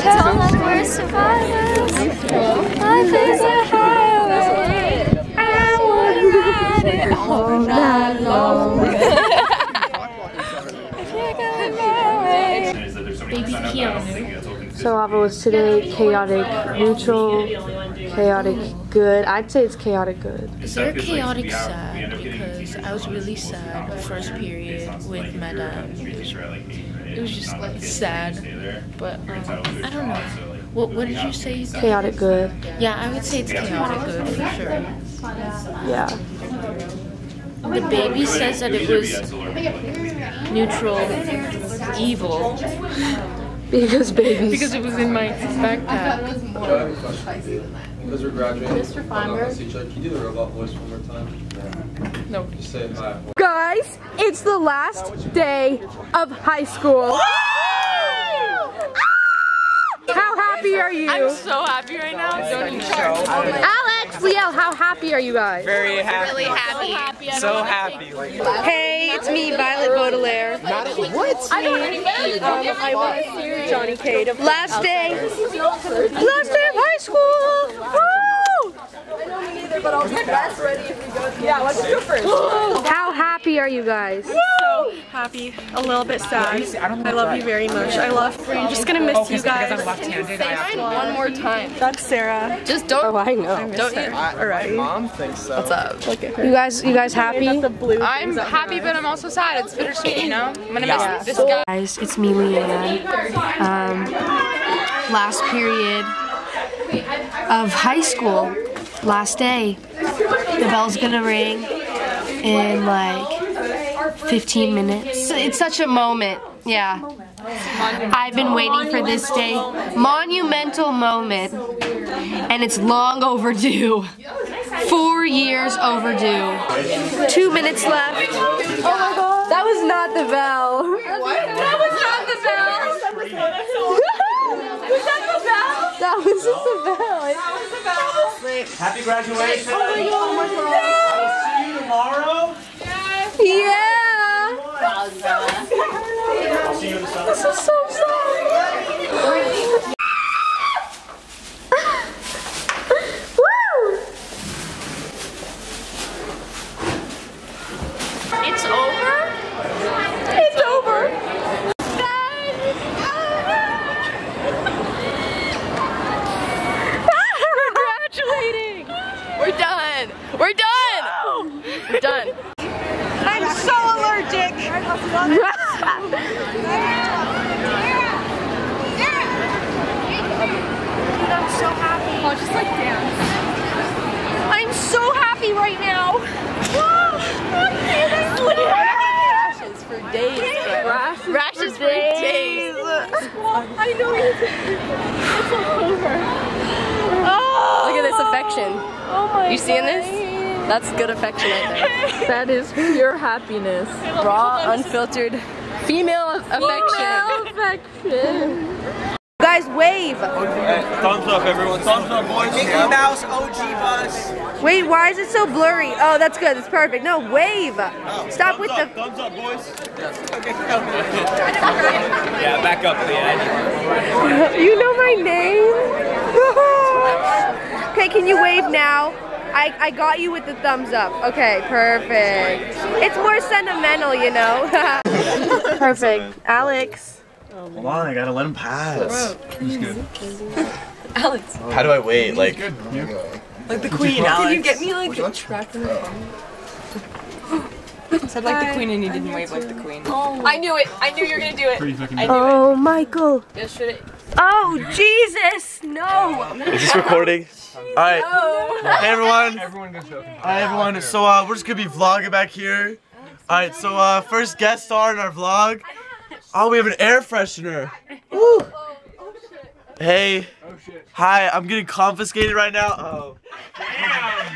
Tell them we're survivors. Life is a highway. All night long. So Ava was today chaotic neutral, chaotic good. I'd say it's chaotic good. Is there chaotic sad? Because I was really sad first period with Madame. It was just like sad, but I don't know. What did you say? Chaotic good. Yeah, I would say it's chaotic good for sure. Yeah. The baby says that it was neutral, evil. Because babies. Because it was in my backpack. Those are graduating. Mr. Feinberg. Can you do the robot voice one more time? No. Just say hi. Guys, it's the last day of high school. How happy are you? I'm so happy right now. Don't Alex, Liel, how happy are you guys? Very happy. Really happy. So happy. Hey, it's me, Violet Baudelaire. What? I don't know. Johnny Cade. Last day. Last day of high school. Woo! I know me neither, but I'll get dressed ready if we go. Yeah, let's do first. How happy are you guys? Happy, a little bit sad. I love you very much. I'm just gonna miss you guys. I'm left-handed. Say mine one more time. That's Sarah. Just don't. Oh, I know. Don't you? Alright. Mom thinks so. What's up? Look at her. You guys happy? I'm happy, but I'm also sad. It's bittersweet, you know. I'm gonna miss this guy. Guys, it's me, Leanne. Last period of high school. Last day. The bell's gonna ring in like 15 minutes. It's such a moment. Yeah. I've been waiting for this day. Monumental moment. And it's long overdue. 4 years overdue. 2 minutes left. Oh my God. That was not the bell. What? That was not the bell. Was that the bell? That was just the bell. That was the bell. Happy graduation. Oh my God. I will see you tomorrow. Yeah. This is so sad. Woo! It's over? It's over. We're graduating. We're done. We're done. We're done. I'm so allergic. I'm so happy. I'll just like dance. I'm so happy right now. Rashes for days. Rashes for days. I know it's all over. Oh. Look at this affection. Oh my God. You seeing this? That's good affection right there. That is pure happiness. Raw, unfiltered, female affection. Female affection. Guys, wave! Thumbs up, everyone. Thumbs up, boys. Mickey Mouse, OG Buzz. Wait, why is it so blurry? Oh, that's good. That's perfect. No, wave! Oh, stop with the... Thumbs up, boys. Yeah, back up to the end. You know my name? Okay, can you wave now? I got you with the thumbs up. Okay, perfect. It's more sentimental, you know? Perfect. Alex. Hold on, I gotta let him pass. He's good. Alex. How do I wait? Like, Like the Queen, Alex. Did you get me like tracked in the phone? Said like the Queen and you didn't wave like the Queen. Oh. I knew it. I knew you were gonna do it. I knew it. Michael. Yes, should it? Oh, Jesus! No! Is this recording? Alright. No. Hey, everyone. Hi, everyone. So, we're just gonna be vlogging back here. Alright, so, first guest star in our vlog. Oh, we have an air freshener. Woo! Hey. Oh, shit. Hi, I'm getting confiscated right now. Oh. Damn!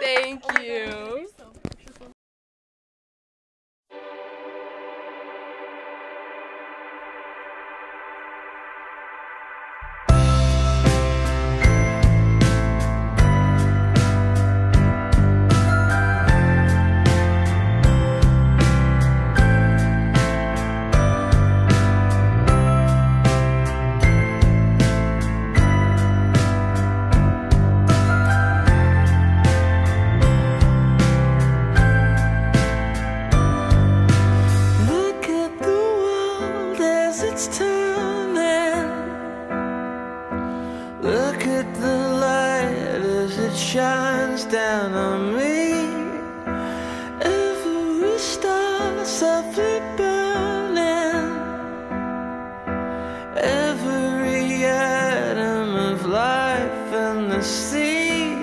Thank you. It's turning. Look at the light as it shines down on me. Every star softly burning. Every atom of life in the sea.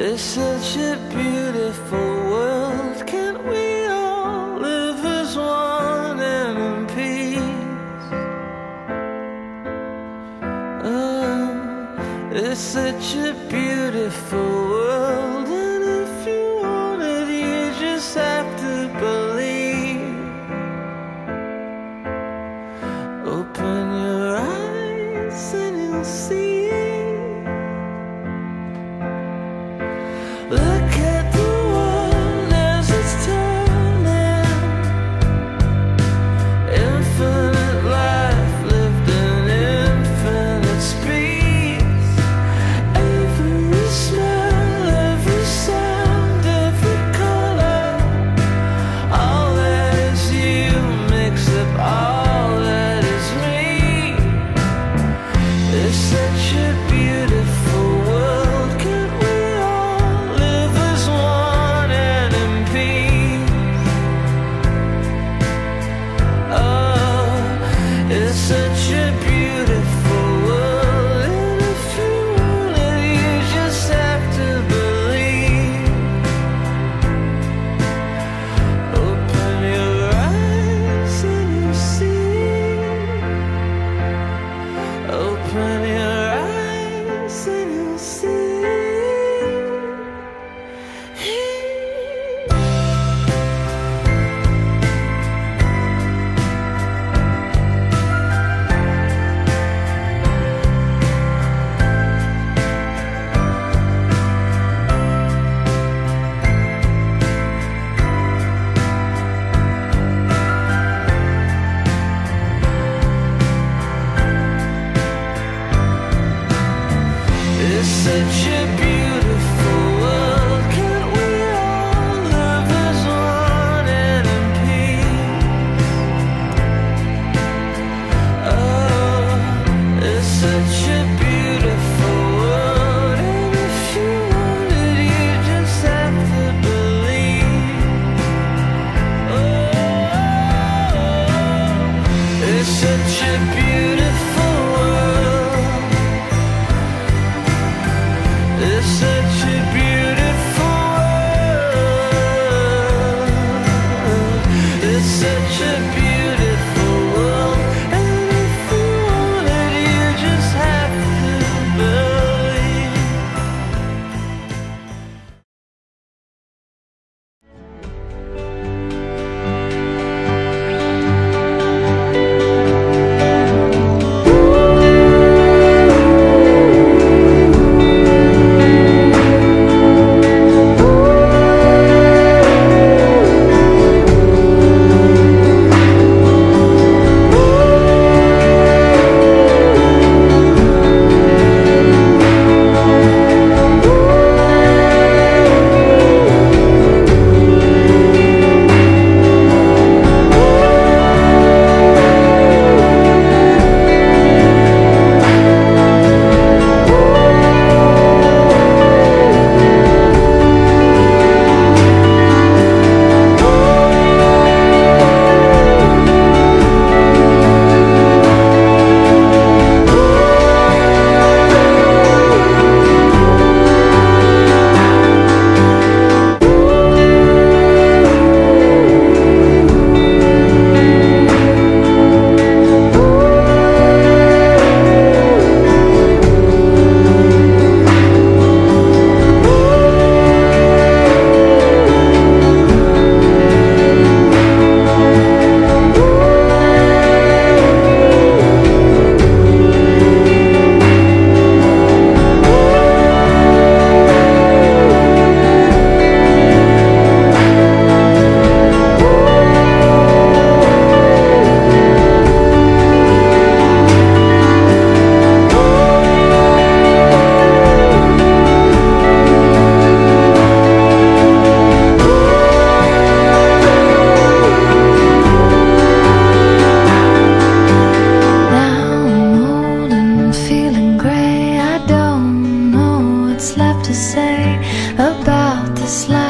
It's such a beautiful world. Can't we? It's such a beautiful world, and if you want it, you just have to believe. Open your eyes and you'll see. Look at the world as it's turning. Infinite life lived in infinite speed. Such a beautiful world. Can we all live as one and in peace? Oh, it's such a beautiful world, and if you want it, you just have to believe. Oh, it's such a beautiful world. It's such a beautiful world. It's such a beautiful world, and if you want it, you just have to believe. to say about this life.